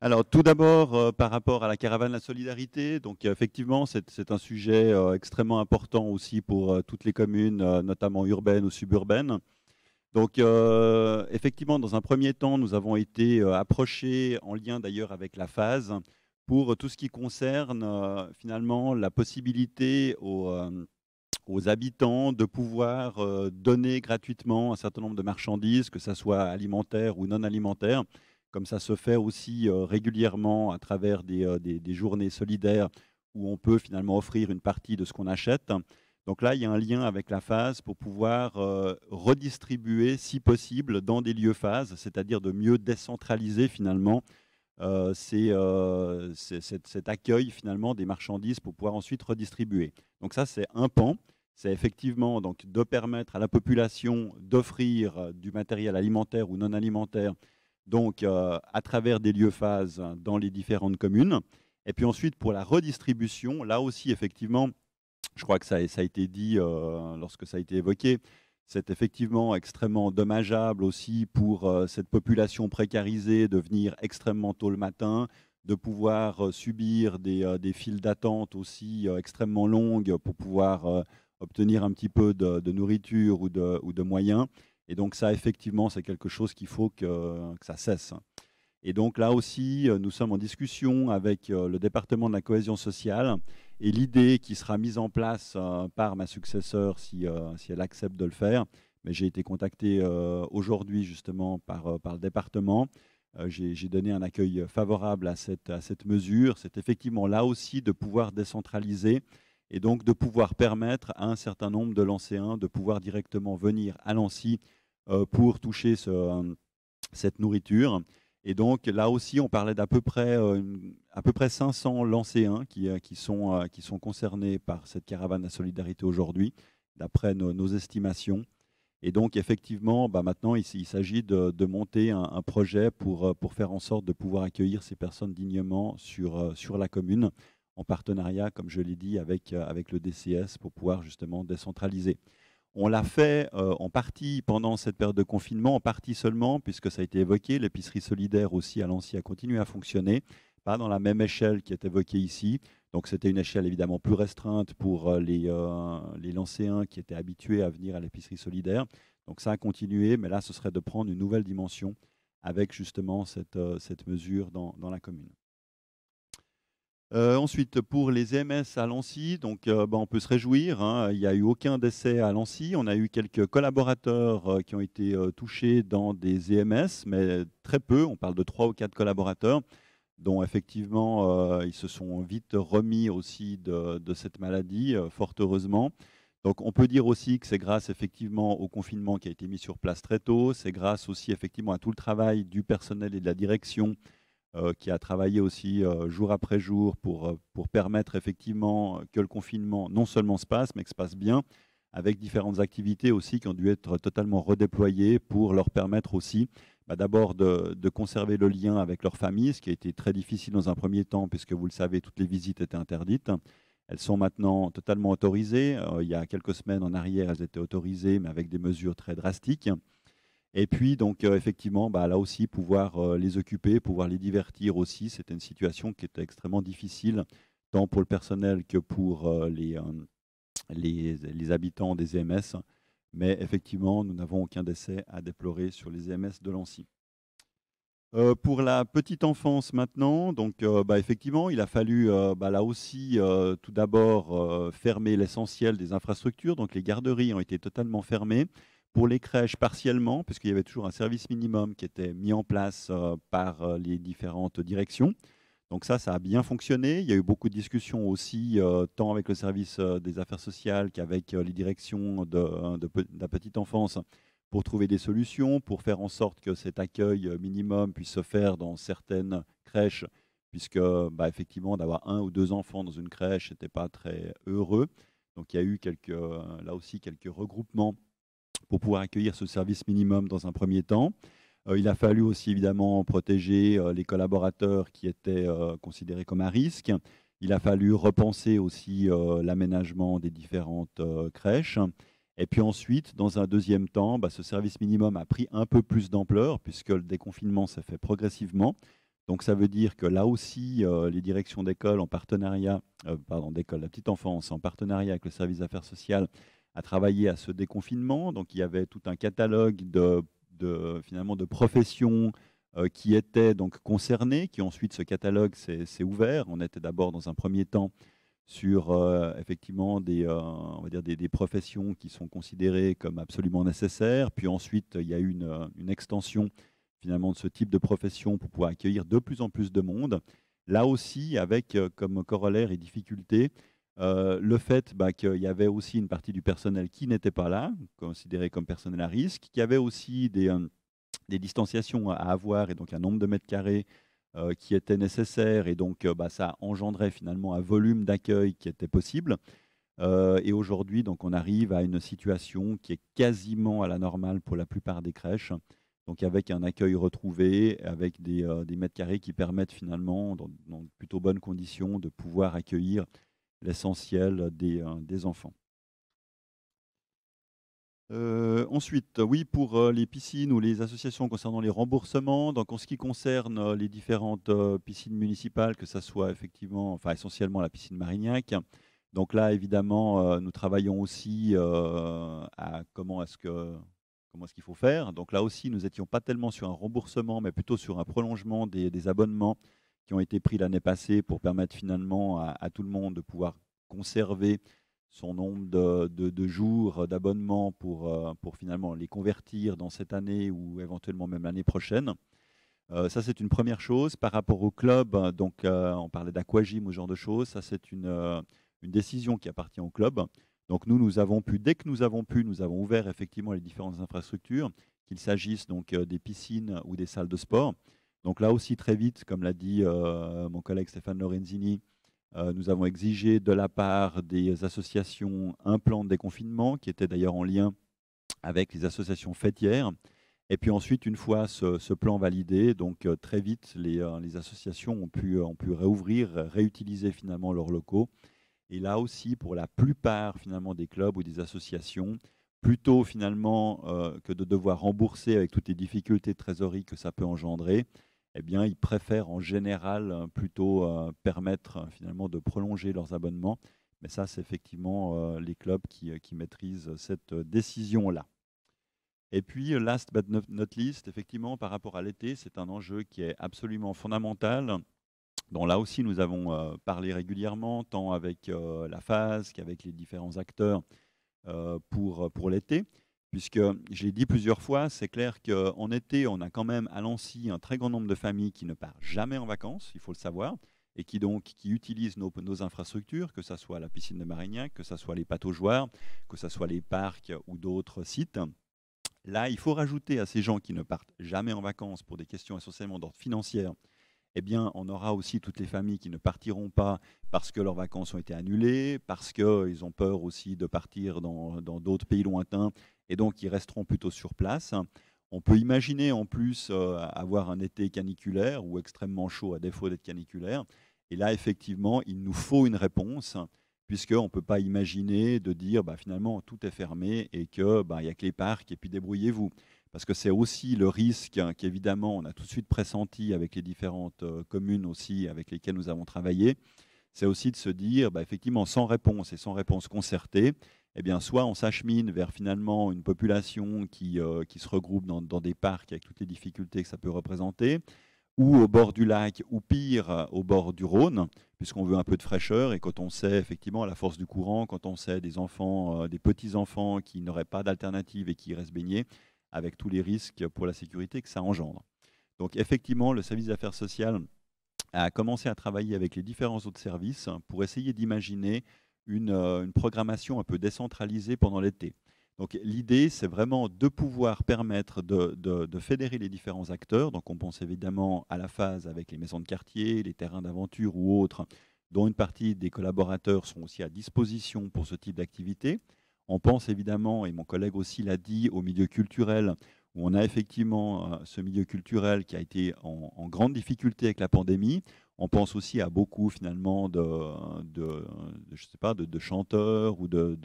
Alors, tout d'abord, par rapport à la caravane de la solidarité, donc effectivement, c'est un sujet extrêmement important aussi pour toutes les communes, notamment urbaines ou suburbaines. Donc, effectivement, dans un premier temps, nous avons été approchés, en lien d'ailleurs avec la FASE, pour tout ce qui concerne finalement la possibilité aux habitants de pouvoir donner gratuitement un certain nombre de marchandises, que ce soit alimentaire ou non alimentaire, comme ça se fait aussi régulièrement à travers des journées solidaires où on peut finalement offrir une partie de ce qu'on achète. Donc là, il y a un lien avec la FASE pour pouvoir redistribuer, si possible, dans des lieux FASE, c'est-à-dire de mieux décentraliser finalement cet accueil finalement des marchandises pour pouvoir ensuite redistribuer. Donc ça, c'est un pan. C'est effectivement donc, de permettre à la population d'offrir du matériel alimentaire ou non alimentaire donc à travers des lieux phases dans les différentes communes. Et puis ensuite, pour la redistribution, là aussi, effectivement, je crois que ça a été dit lorsque ça a été évoqué, c'est effectivement extrêmement dommageable aussi pour cette population précarisée de venir extrêmement tôt le matin, de pouvoir subir des files d'attente aussi extrêmement longues pour pouvoir obtenir un petit peu de nourriture ou de moyens. Et donc ça, effectivement, c'est quelque chose qu'il faut que ça cesse. Et donc là aussi, nous sommes en discussion avec le département de la cohésion sociale. Et l'idée qui sera mise en place par ma successeure, si elle accepte de le faire, mais j'ai été contacté aujourd'hui justement par le département. J'ai donné un accueil favorable à cette mesure. C'est effectivement là aussi de pouvoir décentraliser et donc de pouvoir permettre à un certain nombre de Lancéens de pouvoir directement venir à Lancy pour toucher cette nourriture. Et donc, là aussi, on parlait d'à peu près 500 Lancéens qui sont concernés par cette caravane à solidarité aujourd'hui, d'après nos estimations. Et donc, effectivement, bah maintenant, il s'agit de monter un projet pour faire en sorte de pouvoir accueillir ces personnes dignement sur la commune, en partenariat, comme je l'ai dit, avec le DCS pour pouvoir justement décentraliser. On l'a fait en partie pendant cette période de confinement, en partie seulement, puisque ça a été évoqué. L'épicerie solidaire aussi à Lancy a continué à fonctionner, pas dans la même échelle qui est évoquée ici. Donc c'était une échelle évidemment plus restreinte pour les Lancéens qui étaient habitués à venir à l'épicerie solidaire. Donc ça a continué, mais là ce serait de prendre une nouvelle dimension avec justement cette mesure dans la commune. Ensuite, pour les EMS à Lancy, donc, on peut se réjouir, hein, il n'y a eu aucun décès à Lancy. On a eu quelques collaborateurs qui ont été touchés dans des EMS, mais très peu. On parle de 3 ou 4 collaborateurs dont effectivement ils se sont vite remis aussi de cette maladie, fort heureusement. Donc on peut dire aussi que c'est grâce effectivement au confinement qui a été mis sur place très tôt. C'est grâce aussi effectivement à tout le travail du personnel et de la direction qui a travaillé aussi jour après jour pour permettre effectivement que le confinement non seulement se passe, mais que se passe bien, avec différentes activités aussi qui ont dû être totalement redéployées pour leur permettre aussi d'abord de conserver le lien avec leur famille, ce qui a été très difficile dans un premier temps, puisque vous le savez, toutes les visites étaient interdites. Elles sont maintenant totalement autorisées. Il y a quelques semaines en arrière, elles étaient autorisées, mais avec des mesures très drastiques. Et puis, donc, effectivement, là aussi, pouvoir les occuper, pouvoir les divertir aussi, c'était une situation qui était extrêmement difficile, tant pour le personnel que pour les habitants des EMS. Mais effectivement, nous n'avons aucun décès à déplorer sur les EMS de Lancy. Pour la petite enfance maintenant, donc, effectivement, il a fallu là aussi, tout d'abord, fermer l'essentiel des infrastructures. Donc, les garderies ont été totalement fermées. Pour les crèches, partiellement, puisqu'il y avait toujours un service minimum qui était mis en place par les différentes directions. Donc ça a bien fonctionné. Il y a eu beaucoup de discussions aussi, tant avec le service des affaires sociales qu'avec les directions de la petite enfance, pour trouver des solutions, pour faire en sorte que cet accueil minimum puisse se faire dans certaines crèches, puisque effectivement, d'avoir 1 ou 2 enfants dans une crèche n'était pas très heureux. Donc il y a eu là aussi quelques regroupements pour pouvoir accueillir ce service minimum dans un premier temps. Il a fallu aussi évidemment protéger les collaborateurs qui étaient considérés comme à risque. Il a fallu repenser aussi l'aménagement des différentes crèches. Et puis ensuite, dans un deuxième temps, ce service minimum a pris un peu plus d'ampleur puisque le déconfinement s'est fait progressivement. Donc ça veut dire que là aussi, les directions d'école en partenariat, la petite enfance en partenariat avec le service d'affaires sociales a travaillé à ce déconfinement. Donc il y avait tout un catalogue de professions qui étaient donc concernées, qui ensuite ce catalogue s'est ouvert. On était d'abord dans un premier temps sur effectivement des professions qui sont considérées comme absolument nécessaires. Puis ensuite, il y a eu une extension finalement de ce type de profession pour pouvoir accueillir de plus en plus de monde. Là aussi, avec comme corollaire et difficulté, le fait qu'il y avait aussi une partie du personnel qui n'était pas là, considéré comme personnel à risque, qu'il y avait aussi des distanciations à avoir et donc un nombre de mètres carrés qui était nécessaire, et donc ça engendrait finalement un volume d'accueil qui était possible. Et aujourd'hui, donc, on arrive à une situation qui est quasiment à la normale pour la plupart des crèches, donc avec un accueil retrouvé, avec des mètres carrés qui permettent finalement, dans de plutôt bonnes conditions, de pouvoir accueillir l'essentiel des enfants. Ensuite, oui, pour les piscines ou les associations concernant les remboursements, donc en ce qui concerne les différentes piscines municipales, que ça soit effectivement, essentiellement la piscine Marignac, donc là évidemment nous travaillons aussi à comment est-ce qu'il faut faire. Donc là aussi nous n'étions pas tellement sur un remboursement, mais plutôt sur un prolongement des abonnements qui ont été pris l'année passée pour permettre finalement à tout le monde de pouvoir conserver son nombre de jours d'abonnement pour finalement les convertir dans cette année ou éventuellement même l'année prochaine. Ça, c'est une première chose. Par rapport au club, donc, on parlait d'aquagym, ce genre de choses. Ça, c'est une décision qui appartient au club. Donc nous avons pu, dès que nous avons pu, nous avons ouvert effectivement les différentes infrastructures, qu'il s'agisse donc des piscines ou des salles de sport. Donc là aussi, très vite, comme l'a dit mon collègue Stéphane Lorenzini, nous avons exigé de la part des associations un plan de déconfinement qui était d'ailleurs en lien avec les associations fêtières. Et puis ensuite, une fois ce plan validé, donc très vite, les associations ont pu réouvrir, réutiliser finalement leurs locaux. Et là aussi, pour la plupart finalement des clubs ou des associations, plutôt finalement que de devoir rembourser avec toutes les difficultés de trésorerie que ça peut engendrer, eh bien, ils préfèrent en général plutôt permettre finalement de prolonger leurs abonnements. Mais ça, c'est effectivement les clubs qui maîtrisent cette décision-là. Et puis, last but not least, effectivement, par rapport à l'été, c'est un enjeu qui est absolument fondamental, dont là aussi nous avons parlé régulièrement, tant avec la FAS qu'avec les différents acteurs pour l'été. Puisque, je l'ai dit plusieurs fois, c'est clair qu'en été, on a quand même à Lancy un très grand nombre de familles qui ne partent jamais en vacances, il faut le savoir, et qui utilisent nos infrastructures, que ce soit la piscine de Marignac, que ce soit les pataugeoires, que ce soit les parcs ou d'autres sites. Là, il faut rajouter à ces gens qui ne partent jamais en vacances pour des questions essentiellement d'ordre financier, eh bien, on aura aussi toutes les familles qui ne partiront pas parce que leurs vacances ont été annulées, parce qu'ils ont peur aussi de partir dans d'autres pays lointains, et donc ils resteront plutôt sur place. On peut imaginer en plus avoir un été caniculaire ou extrêmement chaud à défaut d'être caniculaire. Et là, effectivement, il nous faut une réponse, puisqu'on ne peut pas imaginer de dire finalement tout est fermé et qu'il n'y a que les parcs et puis débrouillez-vous. Parce que c'est aussi le risque qu'évidemment on a tout de suite pressenti avec les différentes communes aussi avec lesquelles nous avons travaillé. C'est aussi de se dire, effectivement, sans réponse et sans réponse concertée, eh bien, soit on s'achemine vers finalement une population qui se regroupe dans des parcs avec toutes les difficultés que ça peut représenter, ou au bord du lac, ou pire, au bord du Rhône, puisqu'on veut un peu de fraîcheur. Et quand on sait effectivement la force du courant, quand on sait des enfants, des petits-enfants qui n'auraient pas d'alternative et qui restent baignés, avec tous les risques pour la sécurité que ça engendre. Donc effectivement, le service d'affaires sociales a commencé à travailler avec les différents autres services pour essayer d'imaginer une programmation un peu décentralisée pendant l'été. Donc l'idée, c'est vraiment de pouvoir permettre de fédérer les différents acteurs. Donc on pense évidemment à la phase avec les maisons de quartier, les terrains d'aventure ou autres, dont une partie des collaborateurs sont aussi à disposition pour ce type d'activité. On pense évidemment, et mon collègue aussi l'a dit, au milieu culturel, où on a effectivement ce milieu culturel qui a été en grande difficulté avec la pandémie. On pense aussi à beaucoup finalement de chanteurs ou de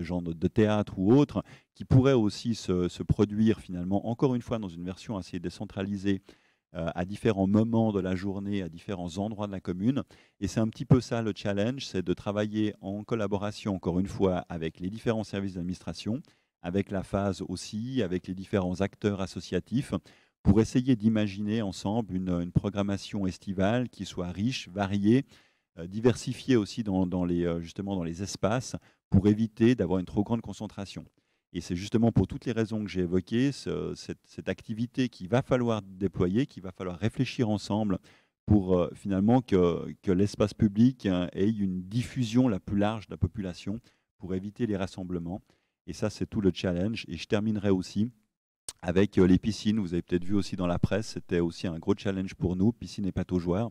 gens de théâtre ou autres qui pourraient aussi se produire finalement encore une fois dans une version assez décentralisée à différents moments de la journée, à différents endroits de la commune. Et c'est un petit peu ça le challenge, c'est de travailler en collaboration encore une fois avec les différents services d'administration, avec la FASE aussi, avec les différents acteurs associatifs, pour essayer d'imaginer ensemble une programmation estivale qui soit riche, variée, diversifiée aussi dans les espaces, pour éviter d'avoir une trop grande concentration. Et c'est justement pour toutes les raisons que j'ai évoquées, cette activité qu'il va falloir déployer, qu'il va falloir réfléchir ensemble pour finalement que l'espace public ait une diffusion la plus large de la population, pour éviter les rassemblements. Et ça, c'est tout le challenge. Et je terminerai aussi avec les piscines. Vous avez peut-être vu aussi dans la presse, c'était aussi un gros challenge pour nous, piscines et pataugeoires.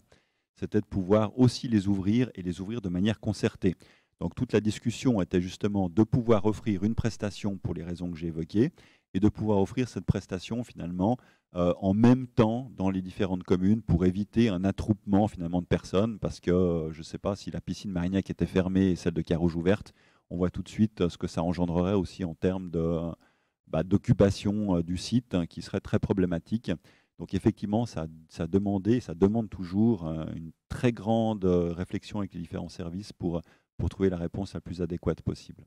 C'était de pouvoir aussi les ouvrir et les ouvrir de manière concertée. Donc toute la discussion était justement de pouvoir offrir une prestation pour les raisons que j'ai évoquées et de pouvoir offrir cette prestation finalement en même temps dans les différentes communes pour éviter un attroupement finalement de personnes, parce que je ne sais pas, si la piscine Marignac était fermée et celle de Carouge ouverte, on voit tout de suite ce que ça engendrerait aussi en termes d'occupation du site, hein, qui serait très problématique. Donc effectivement, ça demande toujours une très grande réflexion avec les différents services pour trouver la réponse la plus adéquate possible.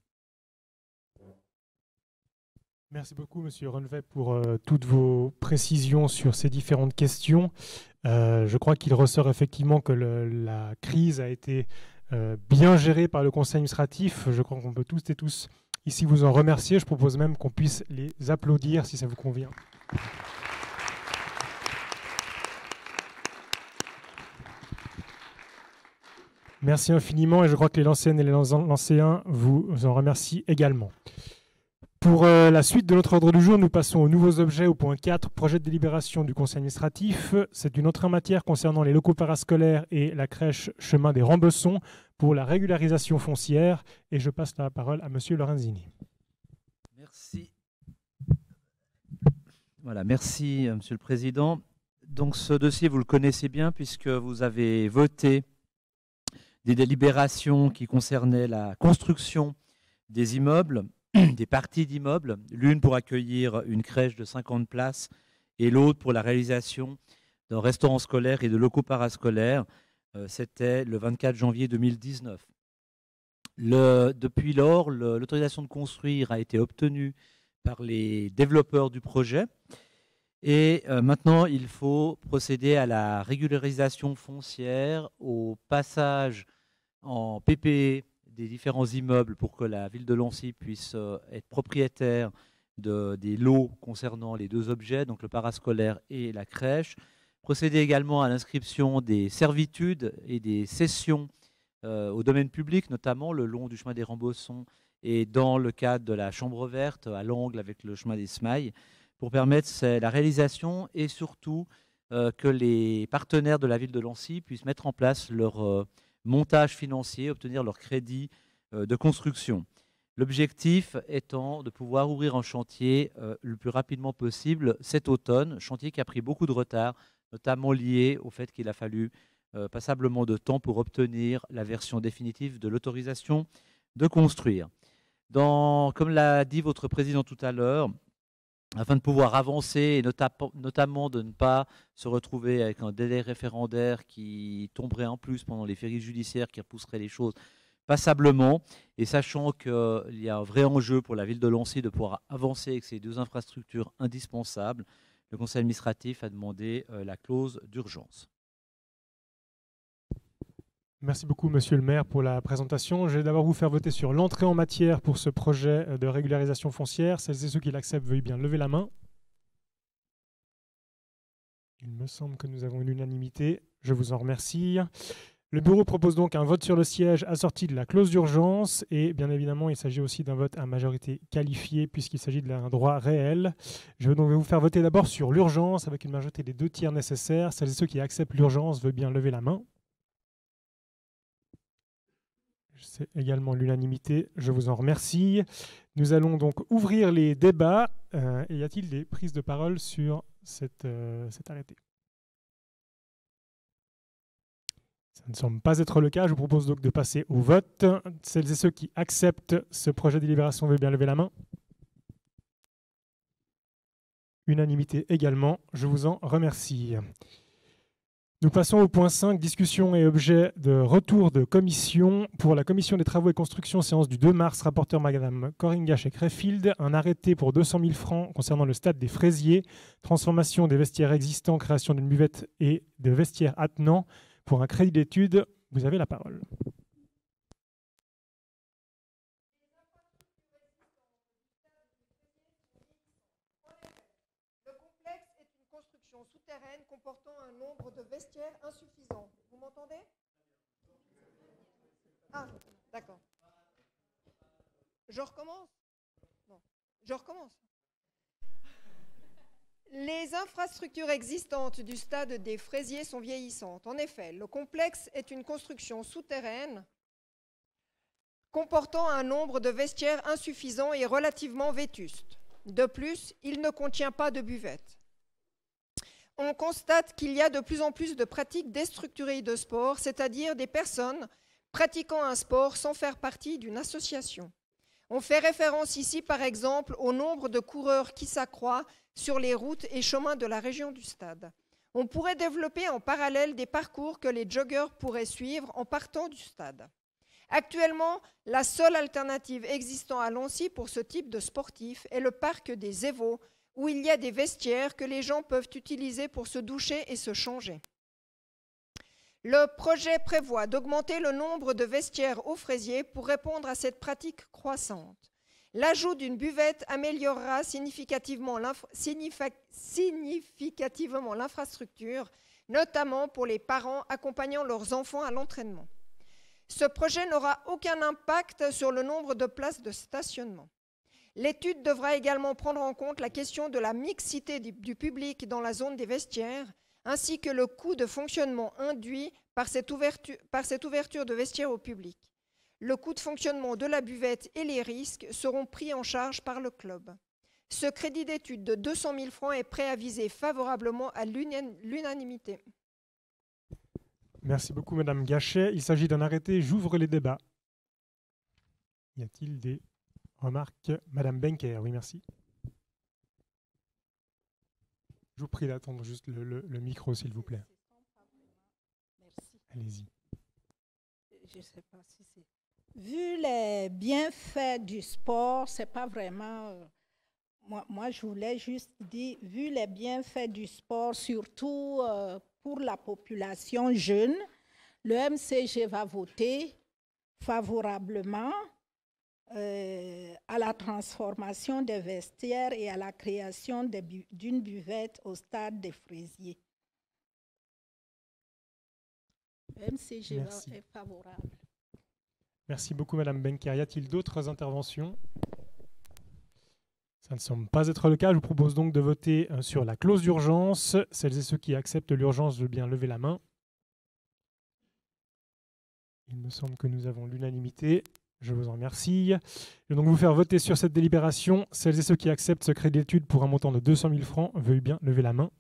Merci beaucoup, Monsieur Renvet, pour toutes vos précisions sur ces différentes questions. Je crois qu'il ressort effectivement que la crise a été bien gérée par le Conseil administratif. Je crois qu'on peut tous et tous ici vous en remercier. Je propose même qu'on puisse les applaudir si ça vous convient. Merci infiniment, et je crois que les Lancéennes et les Lancéens vous en remercient également. Pour la suite de notre ordre du jour, nous passons aux nouveaux objets au point 4, projet de délibération du Conseil administratif. C'est une entrée en matière concernant les locaux parascolaires et la crèche Chemin des Rambassons pour la régularisation foncière. Et je passe la parole à M. Lorenzini. Merci. Voilà, merci M. le Président. Donc ce dossier, vous le connaissez bien puisque vous avez voté des délibérations qui concernaient la construction des immeubles, des parties d'immeubles, l'une pour accueillir une crèche de 50 places et l'autre pour la réalisation d'un restaurant scolaire et de locaux parascolaires. C'était le 24 janvier 2019. Depuis lors, l'autorisation de construire a été obtenue par les développeurs du projet. Et maintenant, il faut procéder à la régularisation foncière, au passage en PPE des différents immeubles pour que la ville de Lancy puisse être propriétaire des lots concernant les deux objets, donc le parascolaire et la crèche. Procéder également à l'inscription des servitudes et des cessions au domaine public, notamment le long du chemin des Rambassons et dans le cadre de la Chambre verte à l'angle avec le chemin des Smailles, pour permettre la réalisation et surtout que les partenaires de la ville de Lancy puissent mettre en place leur montage financier, obtenir leur crédit de construction. L'objectif étant de pouvoir ouvrir un chantier le plus rapidement possible cet automne, chantier qui a pris beaucoup de retard, notamment lié au fait qu'il a fallu passablement de temps pour obtenir la version définitive de l'autorisation de construire. Comme l'a dit votre président tout à l'heure, afin de pouvoir avancer et notamment de ne pas se retrouver avec un délai référendaire qui tomberait en plus pendant les féries judiciaires qui repousseraient les choses passablement, et sachant qu'il y a un vrai enjeu pour la ville de Lancy de pouvoir avancer avec ces deux infrastructures indispensables, le conseil administratif a demandé la clause d'urgence. Merci beaucoup, Monsieur le maire, pour la présentation. Je vais d'abord vous faire voter sur l'entrée en matière pour ce projet de régularisation foncière. Celles et ceux qui l'acceptent, veuillez bien lever la main. Il me semble que nous avons une unanimité. Je vous en remercie. Le bureau propose donc un vote sur le siège assorti de la clause d'urgence. Et bien évidemment, il s'agit aussi d'un vote à majorité qualifiée puisqu'il s'agit d'un droit réel. Je vais donc vous faire voter d'abord sur l'urgence avec une majorité des 2 tiers nécessaires. Celles et ceux qui acceptent l'urgence, veuillez bien lever la main. C'est également l'unanimité, je vous en remercie. Nous allons donc ouvrir les débats. Et y a-t-il des prises de parole sur cet arrêté? Ça ne semble pas être le cas. Je vous propose donc de passer au vote. Celles et ceux qui acceptent ce projet de délibération veulent bien lever la main. Unanimité également. Je vous en remercie. Nous passons au point 5, discussion et objet de retour de commission. Pour la commission des travaux et construction, séance du 2 mars, rapporteur Madame Coringa-Chekrefield, un arrêté pour 200 000 francs concernant le stade des Fraisiers, transformation des vestiaires existants, création d'une buvette et de vestiaires attenants. Pour un crédit d'études, vous avez la parole. De vestiaires insuffisants. Vous m'entendez? Ah, d'accord. Je recommence? Non, je recommence. Les infrastructures existantes du stade des Fraisiers sont vieillissantes. En effet, le complexe est une construction souterraine comportant un nombre de vestiaires insuffisants et relativement vétustes. De plus, il ne contient pas de buvette. On constate qu'il y a de plus en plus de pratiques déstructurées de sport, c'est-à-dire des personnes pratiquant un sport sans faire partie d'une association. On fait référence ici, par exemple, au nombre de coureurs qui s'accroît sur les routes et chemins de la région du stade. On pourrait développer en parallèle des parcours que les joggeurs pourraient suivre en partant du stade. Actuellement, la seule alternative existant à Lancy pour ce type de sportif est le parc des Évaux, où il y a des vestiaires que les gens peuvent utiliser pour se doucher et se changer. Le projet prévoit d'augmenter le nombre de vestiaires aux Fraisiers pour répondre à cette pratique croissante. L'ajout d'une buvette améliorera significativement l'infrastructure, notamment pour les parents accompagnant leurs enfants à l'entraînement. Ce projet n'aura aucun impact sur le nombre de places de stationnement. L'étude devra également prendre en compte la question de la mixité du public dans la zone des vestiaires, ainsi que le coût de fonctionnement induit par cette ouverture de vestiaires au public. Le coût de fonctionnement de la buvette et les risques seront pris en charge par le club. Ce crédit d'étude de 200 000 francs est préavisé favorablement à l'unanimité. Merci beaucoup, Madame Gachet. Il s'agit d'un arrêté. J'ouvre les débats. Y a-t-il des remarques? Madame Benker, oui, merci. Je vous prie d'attendre juste le micro, s'il vous plaît. Allez-y. Je sais pas si c'est... Vu les bienfaits du sport, c'est pas vraiment... Moi, je voulais juste dire, vu les bienfaits du sport, surtout pour la population jeune, le MCG va voter favorablement à la transformation des vestiaires et à la création d'une buvette au stade des Fraisiers. MCG est favorable. Merci beaucoup, Madame Benker. Y a-t-il d'autres interventions? Ça ne semble pas être le cas. Je vous propose donc de voter sur la clause d'urgence. Celles et ceux qui acceptent l'urgence veulent bien lever la main. Il me semble que nous avons l'unanimité. Je vous en remercie. Je vais donc vous faire voter sur cette délibération. Celles et ceux qui acceptent ce crédit d'étude pour un montant de 200 000 francs veuillent bien lever la main.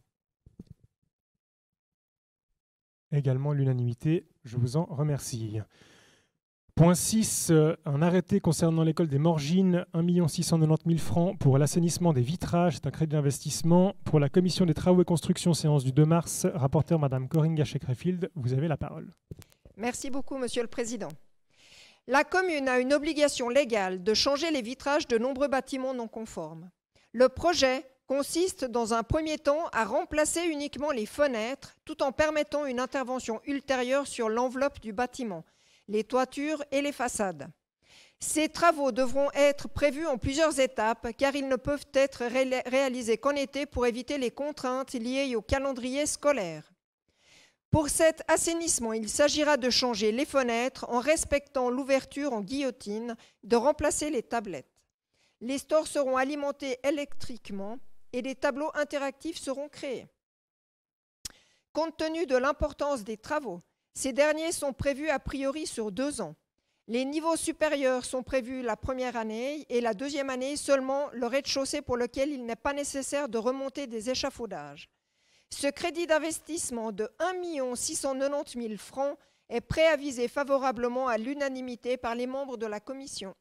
Également l'unanimité. Je vous en remercie. Point 6, un arrêté concernant l'école des Morgines, 1 690 000 francs pour l'assainissement des vitrages. C'est un crédit d'investissement. Pour la commission des travaux et construction, séance du 2 mars, rapporteur Madame Coringa-Chekrefield, vous avez la parole. Merci beaucoup, Monsieur le Président. La commune a une obligation légale de changer les vitrages de nombreux bâtiments non conformes. Le projet consiste dans un premier temps à remplacer uniquement les fenêtres tout en permettant une intervention ultérieure sur l'enveloppe du bâtiment, les toitures et les façades. Ces travaux devront être prévus en plusieurs étapes car ils ne peuvent être réalisés qu'en été pour éviter les contraintes liées au calendrier scolaire. Pour cet assainissement, il s'agira de changer les fenêtres en respectant l'ouverture en guillotine, de remplacer les tablettes. Les stores seront alimentés électriquement et des tableaux interactifs seront créés. Compte tenu de l'importance des travaux, ces derniers sont prévus a priori sur 2 ans. Les niveaux supérieurs sont prévus la première année et la deuxième année seulement le rez-de-chaussée pour lequel il n'est pas nécessaire de remonter des échafaudages. Ce crédit d'investissement de 1 690 000 francs est préavisé favorablement à l'unanimité par les membres de la commission.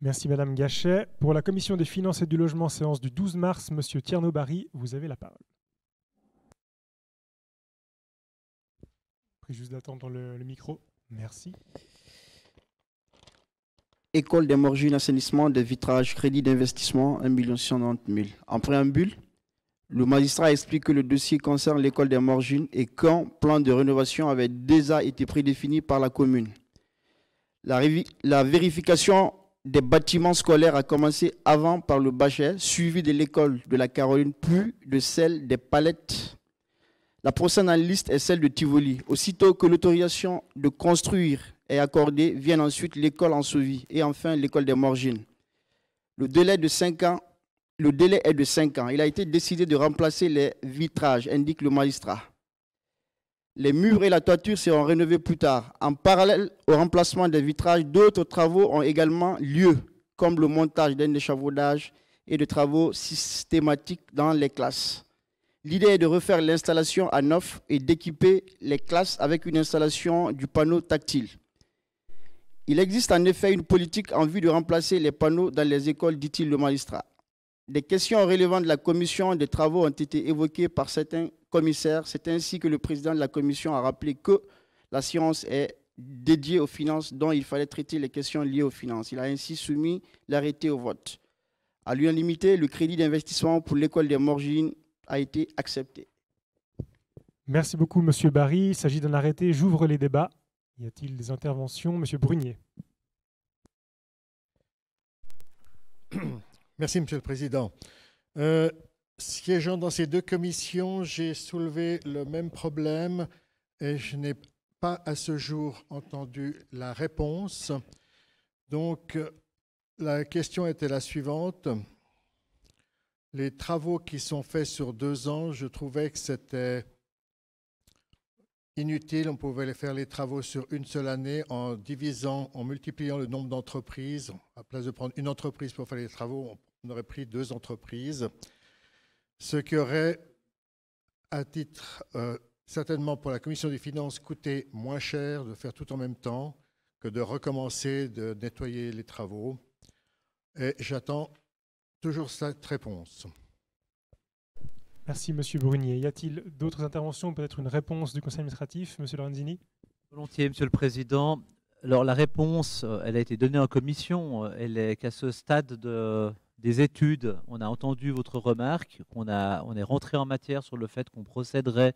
Merci Madame Gachet. Pour la commission des finances et du logement, séance du 12 mars, Monsieur Tierno-Barry, vous avez la parole. Pris juste d'attendre le micro. Merci. École des Morgines, assainissement des vitrages, crédit d'investissement, 1 190 000. En préambule, le magistrat explique que le dossier concerne l'école des Morgines et qu'un plan de rénovation avait déjà été prédéfini par la commune. La vérification des bâtiments scolaires a commencé avant par le Bachet, suivi de l'école de la Caroline, puis de celle des Palettes. La prochaine en liste est celle de Tivoli. Aussitôt que l'autorisation de construire est accordée, viennent ensuite l'école en Sauvie et enfin l'école des Morgines. Le délai est de 5 ans. Il a été décidé de remplacer les vitrages, indique le magistrat. Les murs et la toiture seront rénovés plus tard. En parallèle au remplacement des vitrages, d'autres travaux ont également lieu, comme le montage d'un échafaudage et de travaux systématiques dans les classes. L'idée est de refaire l'installation à neuf et d'équiper les classes avec une installation du panneau tactile. Il existe en effet une politique en vue de remplacer les panneaux dans les écoles, dit-il le magistrat. Des questions relevant de la commission des travaux ont été évoquées par certains commissaires. C'est ainsi que le président de la commission a rappelé que la séance est dédiée aux finances, dont il fallait traiter les questions liées aux finances. Il a ainsi soumis l'arrêté au vote. À l'unanimité, le crédit d'investissement pour l'école des Morgines a été accepté. Merci beaucoup, Monsieur Barry. Il s'agit d'un arrêté. J'ouvre les débats. Y a-t-il des interventions, Monsieur Brunier? Merci, Monsieur le Président. Siégeant dans ces deux commissions, j'ai soulevé le même problème et je n'ai pas à ce jour entendu la réponse. Donc, la question était la suivante. Les travaux qui sont faits sur 2 ans, je trouvais que c'était inutile. On pouvait faire les travaux sur une seule année en divisant, en multipliant le nombre d'entreprises. À place de prendre une entreprise pour faire les travaux, on aurait pris 2 entreprises, ce qui aurait, à titre, certainement pour la Commission des finances, coûté moins cher de faire tout en même temps que de recommencer de nettoyer les travaux. Et j'attends toujours cette réponse. Merci, Monsieur Brunier. Y a-t-il d'autres interventions, peut-être une réponse du Conseil administratif, Monsieur Lorenzini? Volontiers, Monsieur le Président. Alors, la réponse, elle a été donnée en commission. Elle est qu'à ce stade des études, on a entendu votre remarque, on est rentré en matière sur le fait qu'on procéderait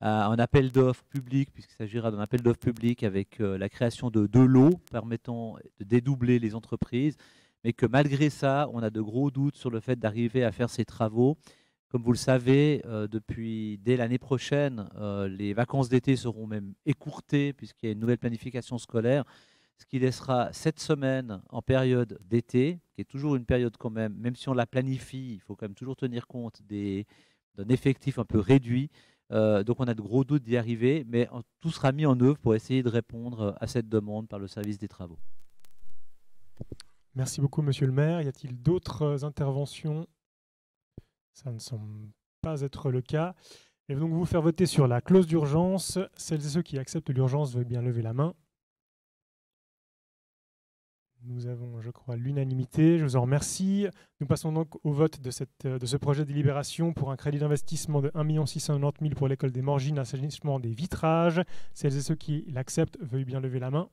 à un appel d'offres public, puisqu'il s'agira d'un appel d'offres public avec la création de 2 lots permettant de dédoubler les entreprises, mais que malgré ça, on a de gros doutes sur le fait d'arriver à faire ces travaux. Comme vous le savez, dès l'année prochaine, les vacances d'été seront même écourtées, puisqu'il y a une nouvelle planification scolaire, ce qui laissera 7 semaines en période d'été, qui est toujours une période quand même, même si on la planifie, il faut quand même toujours tenir compte d'un effectif un peu réduit. Donc on a de gros doutes d'y arriver, mais tout sera mis en œuvre pour essayer de répondre à cette demande par le service des travaux. Merci beaucoup, Monsieur le maire. Y a-t-il d'autres interventions? Ça ne semble pas être le cas. Je vais donc vous faire voter sur la clause d'urgence. Celles et ceux qui acceptent l'urgence veulent bien lever la main. Nous avons, je crois, l'unanimité. Je vous en remercie. Nous passons donc au vote de ce projet de délibération pour un crédit d'investissement de 1 690 000 pour l'école des Morgines, assainissement des vitrages. Celles et ceux qui l'acceptent veulent bien lever la main.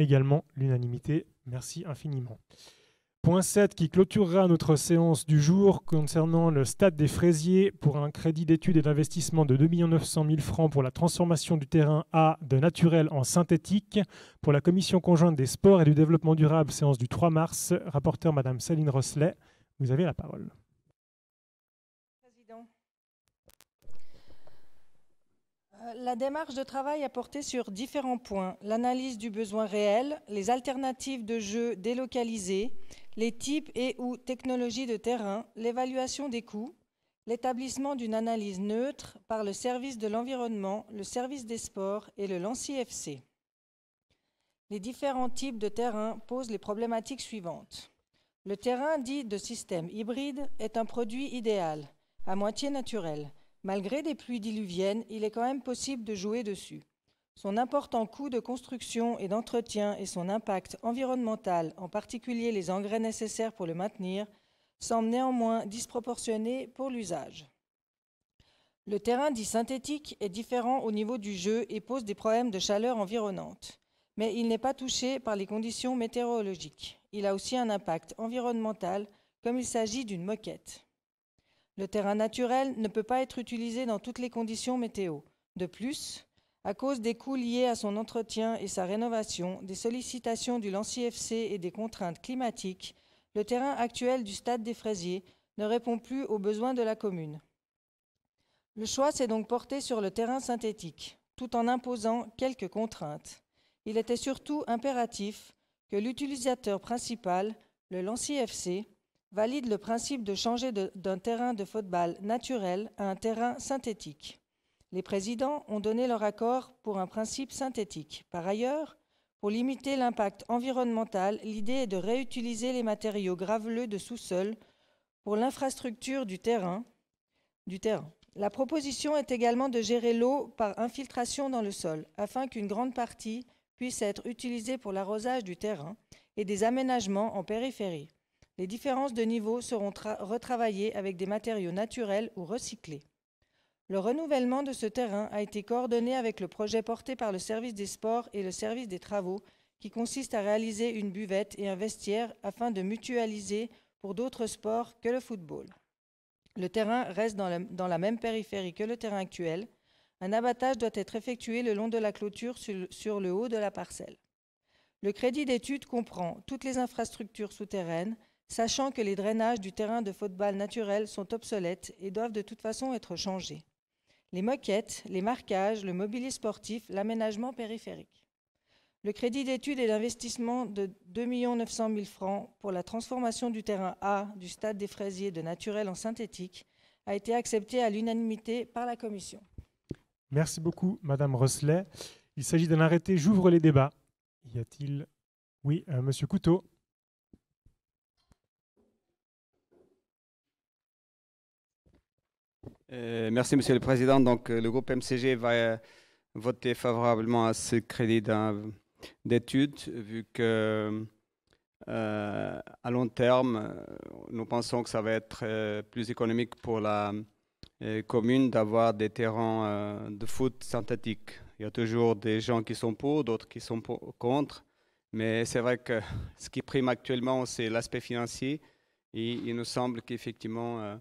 Également, l'unanimité. Merci infiniment. Point 7 qui clôturera notre séance du jour concernant le Stade des Fraisiers pour un crédit d'études et d'investissement de 2 900 000 francs pour la transformation du terrain A de naturel en synthétique. Pour la Commission conjointe des sports et du développement durable, séance du 3 mars, rapporteur Madame Céline Rosselet, vous avez la parole. Président. La démarche de travail a porté sur différents points. L'analyse du besoin réel, les alternatives de jeux délocalisés, les types et ou technologies de terrain, l'évaluation des coûts, L'établissement d'une analyse neutre par le service de l'environnement, le service des sports et le Lancy FC. Les différents types de terrains posent les problématiques suivantes. Le terrain dit de système hybride est un produit idéal, à moitié naturel. Malgré des pluies diluviennes, il est quand même possible de jouer dessus. Son important coût de construction et d'entretien et son impact environnemental, en particulier les engrais nécessaires pour le maintenir, semble néanmoins disproportionné pour l'usage. Le terrain dit synthétique est différent au niveau du jeu et pose des problèmes de chaleur environnante. Mais il n'est pas touché par les conditions météorologiques. Il a aussi un impact environnemental, comme il s'agit d'une moquette. Le terrain naturel ne peut pas être utilisé dans toutes les conditions météo. De plus, à cause des coûts liés à son entretien et sa rénovation, des sollicitations du Lancy FC et des contraintes climatiques, le terrain actuel du Stade des Fraisiers ne répond plus aux besoins de la commune. Le choix s'est donc porté sur le terrain synthétique, tout en imposant quelques contraintes. Il était surtout impératif que l'utilisateur principal, le Lancy FC, valide le principe de changer d'un terrain de football naturel à un terrain synthétique. Les présidents ont donné leur accord pour un principe synthétique. Par ailleurs, pour limiter l'impact environnemental, l'idée est de réutiliser les matériaux graveleux de sous-sol pour l'infrastructure du terrain. La proposition est également de gérer l'eau par infiltration dans le sol, afin qu'une grande partie puisse être utilisée pour l'arrosage du terrain et des aménagements en périphérie. Les différences de niveau seront retravaillées avec des matériaux naturels ou recyclés. Le renouvellement de ce terrain a été coordonné avec le projet porté par le service des sports et le service des travaux, qui consiste à réaliser une buvette et un vestiaire afin de mutualiser pour d'autres sports que le football. Le terrain reste dans la même périphérie que le terrain actuel. Un abattage doit être effectué le long de la clôture sur le haut de la parcelle. Le crédit d'étude comprend toutes les infrastructures souterraines, sachant que les drainages du terrain de football naturel sont obsolètes et doivent de toute façon être changés. Les moquettes, les marquages, le mobilier sportif, l'aménagement périphérique. Le crédit d'études et d'investissement de 2 900 000 francs pour la transformation du terrain A du Stade des Fraisiers de naturel en synthétique a été accepté à l'unanimité par la Commission. Merci beaucoup, Madame Rosselet. Il s'agit d'un arrêté. J'ouvre les débats. Y a-t-il... Oui, Monsieur Couteau. Merci, Monsieur le Président. Donc, le groupe MCG va voter favorablement à ce crédit d'études, vu que à long terme, nous pensons que ça va être plus économique pour la commune d'avoir des terrains de foot synthétiques. Il y a toujours des gens qui sont pour, d'autres qui sont contre, mais c'est vrai que ce qui prime actuellement, c'est l'aspect financier. Et il nous semble qu'effectivement,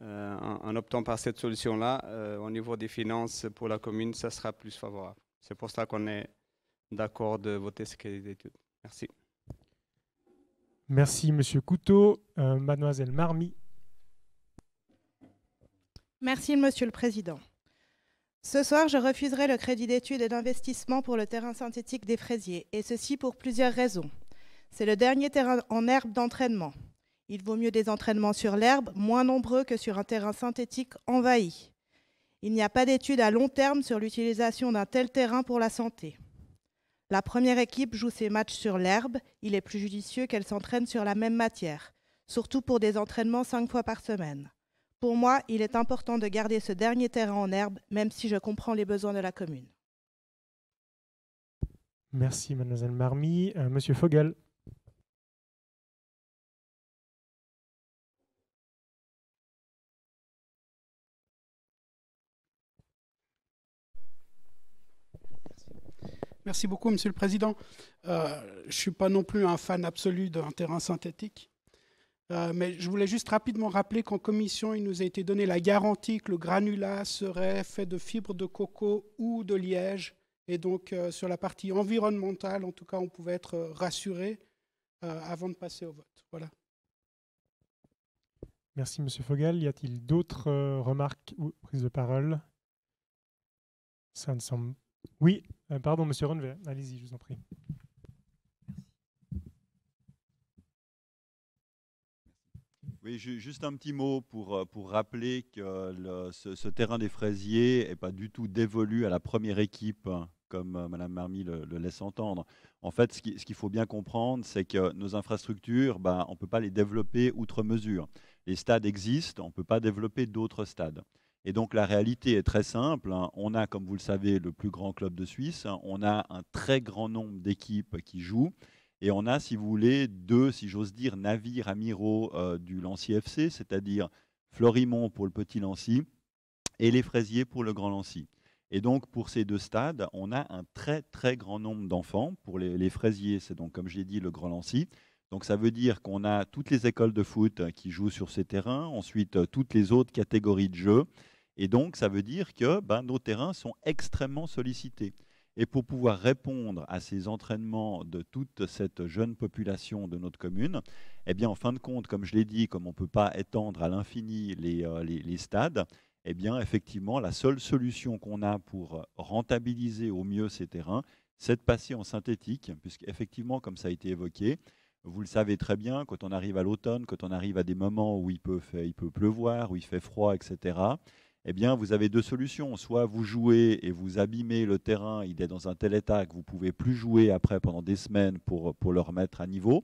en optant par cette solution-là, au niveau des finances pour la commune, ça sera plus favorable. C'est pour ça qu'on est d'accord de voter ce crédit d'études. Merci. Merci, Monsieur Couteau. Mademoiselle Marmy. Merci, Monsieur le Président. Ce soir, je refuserai le crédit d'études et d'investissement pour le terrain synthétique des Fraisiers, et ceci pour plusieurs raisons. C'est le dernier terrain en herbe d'entraînement. Il vaut mieux des entraînements sur l'herbe, moins nombreux que sur un terrain synthétique envahi. Il n'y a pas d'étude à long terme sur l'utilisation d'un tel terrain pour la santé. La première équipe joue ses matchs sur l'herbe. Il est plus judicieux qu'elle s'entraîne sur la même matière, surtout pour des entraînements 5 fois par semaine. Pour moi, il est important de garder ce dernier terrain en herbe, même si je comprends les besoins de la commune. Merci, Mademoiselle Marmy. Monsieur Fogel. Merci beaucoup, Monsieur le Président. Je ne suis pas non plus un fan absolu d'un terrain synthétique, mais je voulais juste rapidement rappeler qu'en commission, il nous a été donné la garantie que le granulat serait fait de fibres de coco ou de liège. Et donc, sur la partie environnementale, en tout cas, on pouvait être rassuré avant de passer au vote. Voilà. Merci, Monsieur Fogel. Y a-t-il d'autres remarques ou prises de parole? Ça ne semble pas. Oui, pardon, Monsieur Renvet, allez-y, je vous en prie. Oui, juste un petit mot pour rappeler que ce terrain des Fraisiers n'est pas du tout dévolu à la première équipe, comme Mme Marmy le laisse entendre. En fait, ce qu'il faut bien comprendre, c'est que nos infrastructures, ben, on ne peut pas les développer outre mesure. Les stades existent, on ne peut pas développer d'autres stades. Et donc la réalité est très simple. On a, comme vous le savez, le plus grand club de Suisse. On a un très grand nombre d'équipes qui jouent. Et on a, si vous voulez, deux, si j'ose dire, navires amiraux du Lancy FC, c'est-à-dire Florimont pour le Petit Lancy et les Fraisiers pour le Grand Lancy. Et donc, pour ces deux stades, on a un très, très grand nombre d'enfants. Pour les Fraisiers, c'est donc, comme j'ai dit, le Grand Lancy. Donc, ça veut dire qu'on a toutes les écoles de foot qui jouent sur ces terrains, ensuite toutes les autres catégories de jeux. Et donc, ça veut dire que ben, nos terrains sont extrêmement sollicités. Et pour pouvoir répondre à ces entraînements de toute cette jeune population de notre commune, eh bien, en fin de compte, comme je l'ai dit, comme on ne peut pas étendre à l'infini les stades, eh bien, effectivement, la seule solution qu'on a pour rentabiliser au mieux ces terrains, c'est de passer en synthétique, puisqu'effectivement, comme ça a été évoqué, vous le savez très bien, quand on arrive à l'automne, quand on arrive à des moments où il peut pleuvoir, où il fait froid, etc., eh bien, vous avez deux solutions. Soit vous jouez et vous abîmez le terrain, il est dans un tel état que vous ne pouvez plus jouer après pendant des semaines pour le remettre à niveau.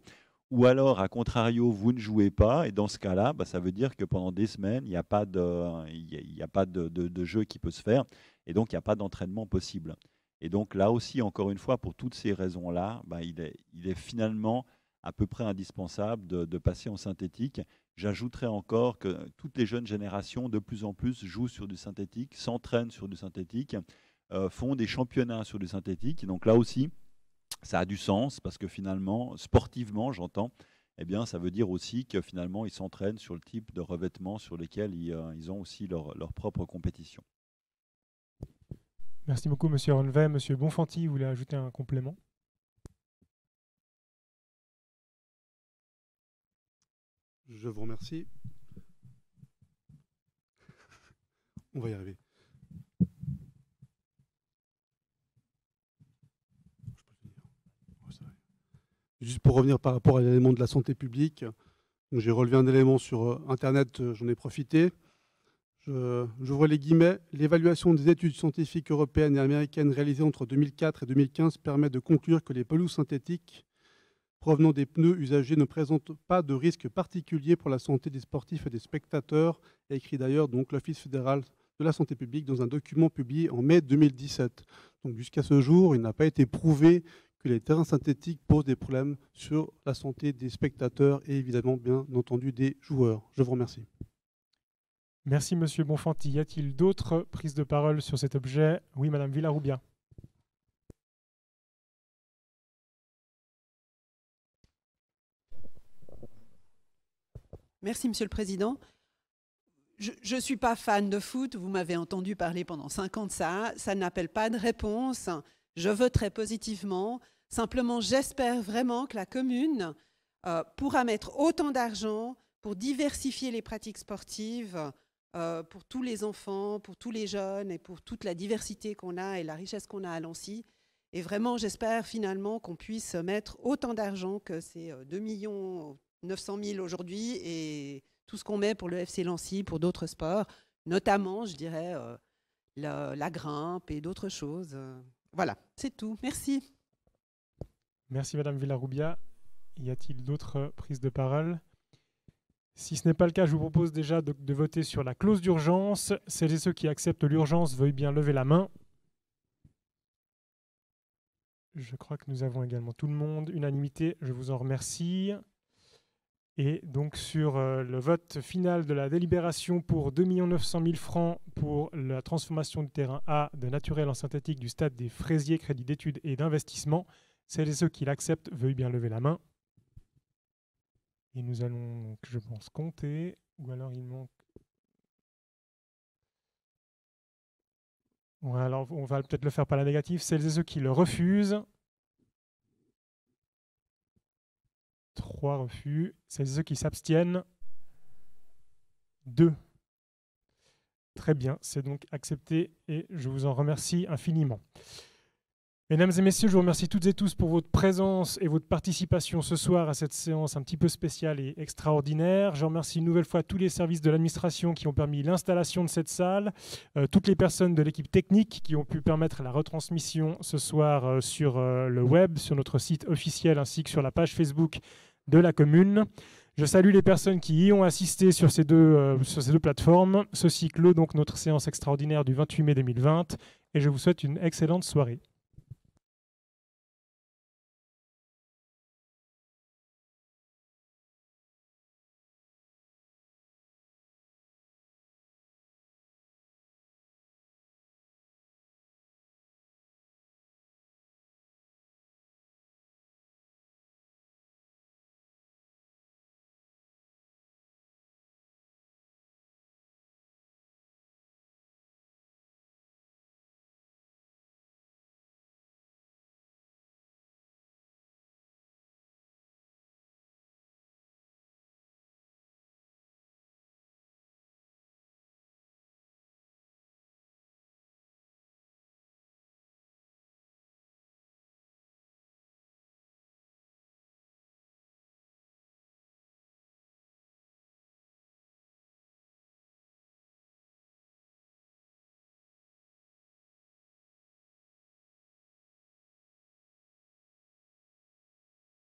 Ou alors, à contrario, vous ne jouez pas. Et dans ce cas-là, bah, ça veut dire que pendant des semaines, il n'y a pas de jeu qui peut se faire. Et donc, il n'y a pas d'entraînement possible. Et donc, là aussi, encore une fois, pour toutes ces raisons-là, bah, il est finalement à peu près indispensable de passer en synthétique. J'ajouterai encore que toutes les jeunes générations, de plus en plus, jouent sur du synthétique, s'entraînent sur du synthétique, font des championnats sur du synthétique. Et donc là aussi, ça a du sens parce que finalement, sportivement, j'entends, eh bien, ça veut dire aussi que finalement, ils s'entraînent sur le type de revêtement sur lesquels ils ont aussi leur propre compétition. Merci beaucoup, M. Renvet. M. Bonfanti, vous voulez ajouter un complément ? Je vous remercie. On va y arriver. Juste pour revenir par rapport à l'élément de la santé publique, j'ai relevé un élément sur Internet, j'en ai profité. J'ouvre les guillemets. L'évaluation des études scientifiques européennes et américaines réalisées entre 2004 et 2015 permet de conclure que les pelouses synthétiques provenant des pneus usagés ne présente pas de risque particulier pour la santé des sportifs et des spectateurs, a écrit d'ailleurs l'Office fédéral de la santé publique dans un document publié en mai 2017. Jusqu'à ce jour, il n'a pas été prouvé que les terrains synthétiques posent des problèmes sur la santé des spectateurs et évidemment, bien entendu, des joueurs. Je vous remercie. Merci, Monsieur Bonfanti. Y a-t-il d'autres prises de parole sur cet objet? Oui, Madame Villaroubia. Merci, Monsieur le Président. Je ne suis pas fan de foot. Vous m'avez entendu parler pendant 5 ans de ça. Ça n'appelle pas de réponse. Je voterai positivement. Simplement, j'espère vraiment que la commune pourra mettre autant d'argent pour diversifier les pratiques sportives pour tous les enfants, pour tous les jeunes et pour toute la diversité qu'on a et la richesse qu'on a à Lancy. Et vraiment, j'espère finalement qu'on puisse mettre autant d'argent que ces 2 900 000 aujourd'hui et tout ce qu'on met pour le FC Lancy, pour d'autres sports, notamment, je dirais, la grimpe et d'autres choses. Voilà, c'est tout. Merci. Merci, Madame Villaroubia. Y a-t-il d'autres prises de parole? Si ce n'est pas le cas, je vous propose déjà de voter sur la clause d'urgence. Celles et ceux qui acceptent l'urgence veuillent bien lever la main. Je crois que nous avons également tout le monde. Unanimité, je vous en remercie. Et donc sur le vote final de la délibération pour 2 900 000 francs pour la transformation du terrain A de naturel en synthétique du stade des Fraisiers, crédit d'études et d'investissement, celles et ceux qui l'acceptent veuillent bien lever la main. Et nous allons, donc, je pense, compter, ou alors il manque... Bon, alors on va peut-être le faire par la négative, celles et ceux qui le refusent. 3 refus. Celles et ceux qui s'abstiennent, 2. Très bien, c'est donc accepté et je vous en remercie infiniment. Mesdames et messieurs, je vous remercie toutes et tous pour votre présence et votre participation ce soir à cette séance un petit peu spéciale et extraordinaire. Je remercie une nouvelle fois tous les services de l'administration qui ont permis l'installation de cette salle, toutes les personnes de l'équipe technique qui ont pu permettre la retransmission ce soir sur le web, sur notre site officiel ainsi que sur la page Facebook de la commune. Je salue les personnes qui y ont assisté sur ces deux plateformes. Ce cycle, donc notre séance extraordinaire du 28 mai 2020, et je vous souhaite une excellente soirée.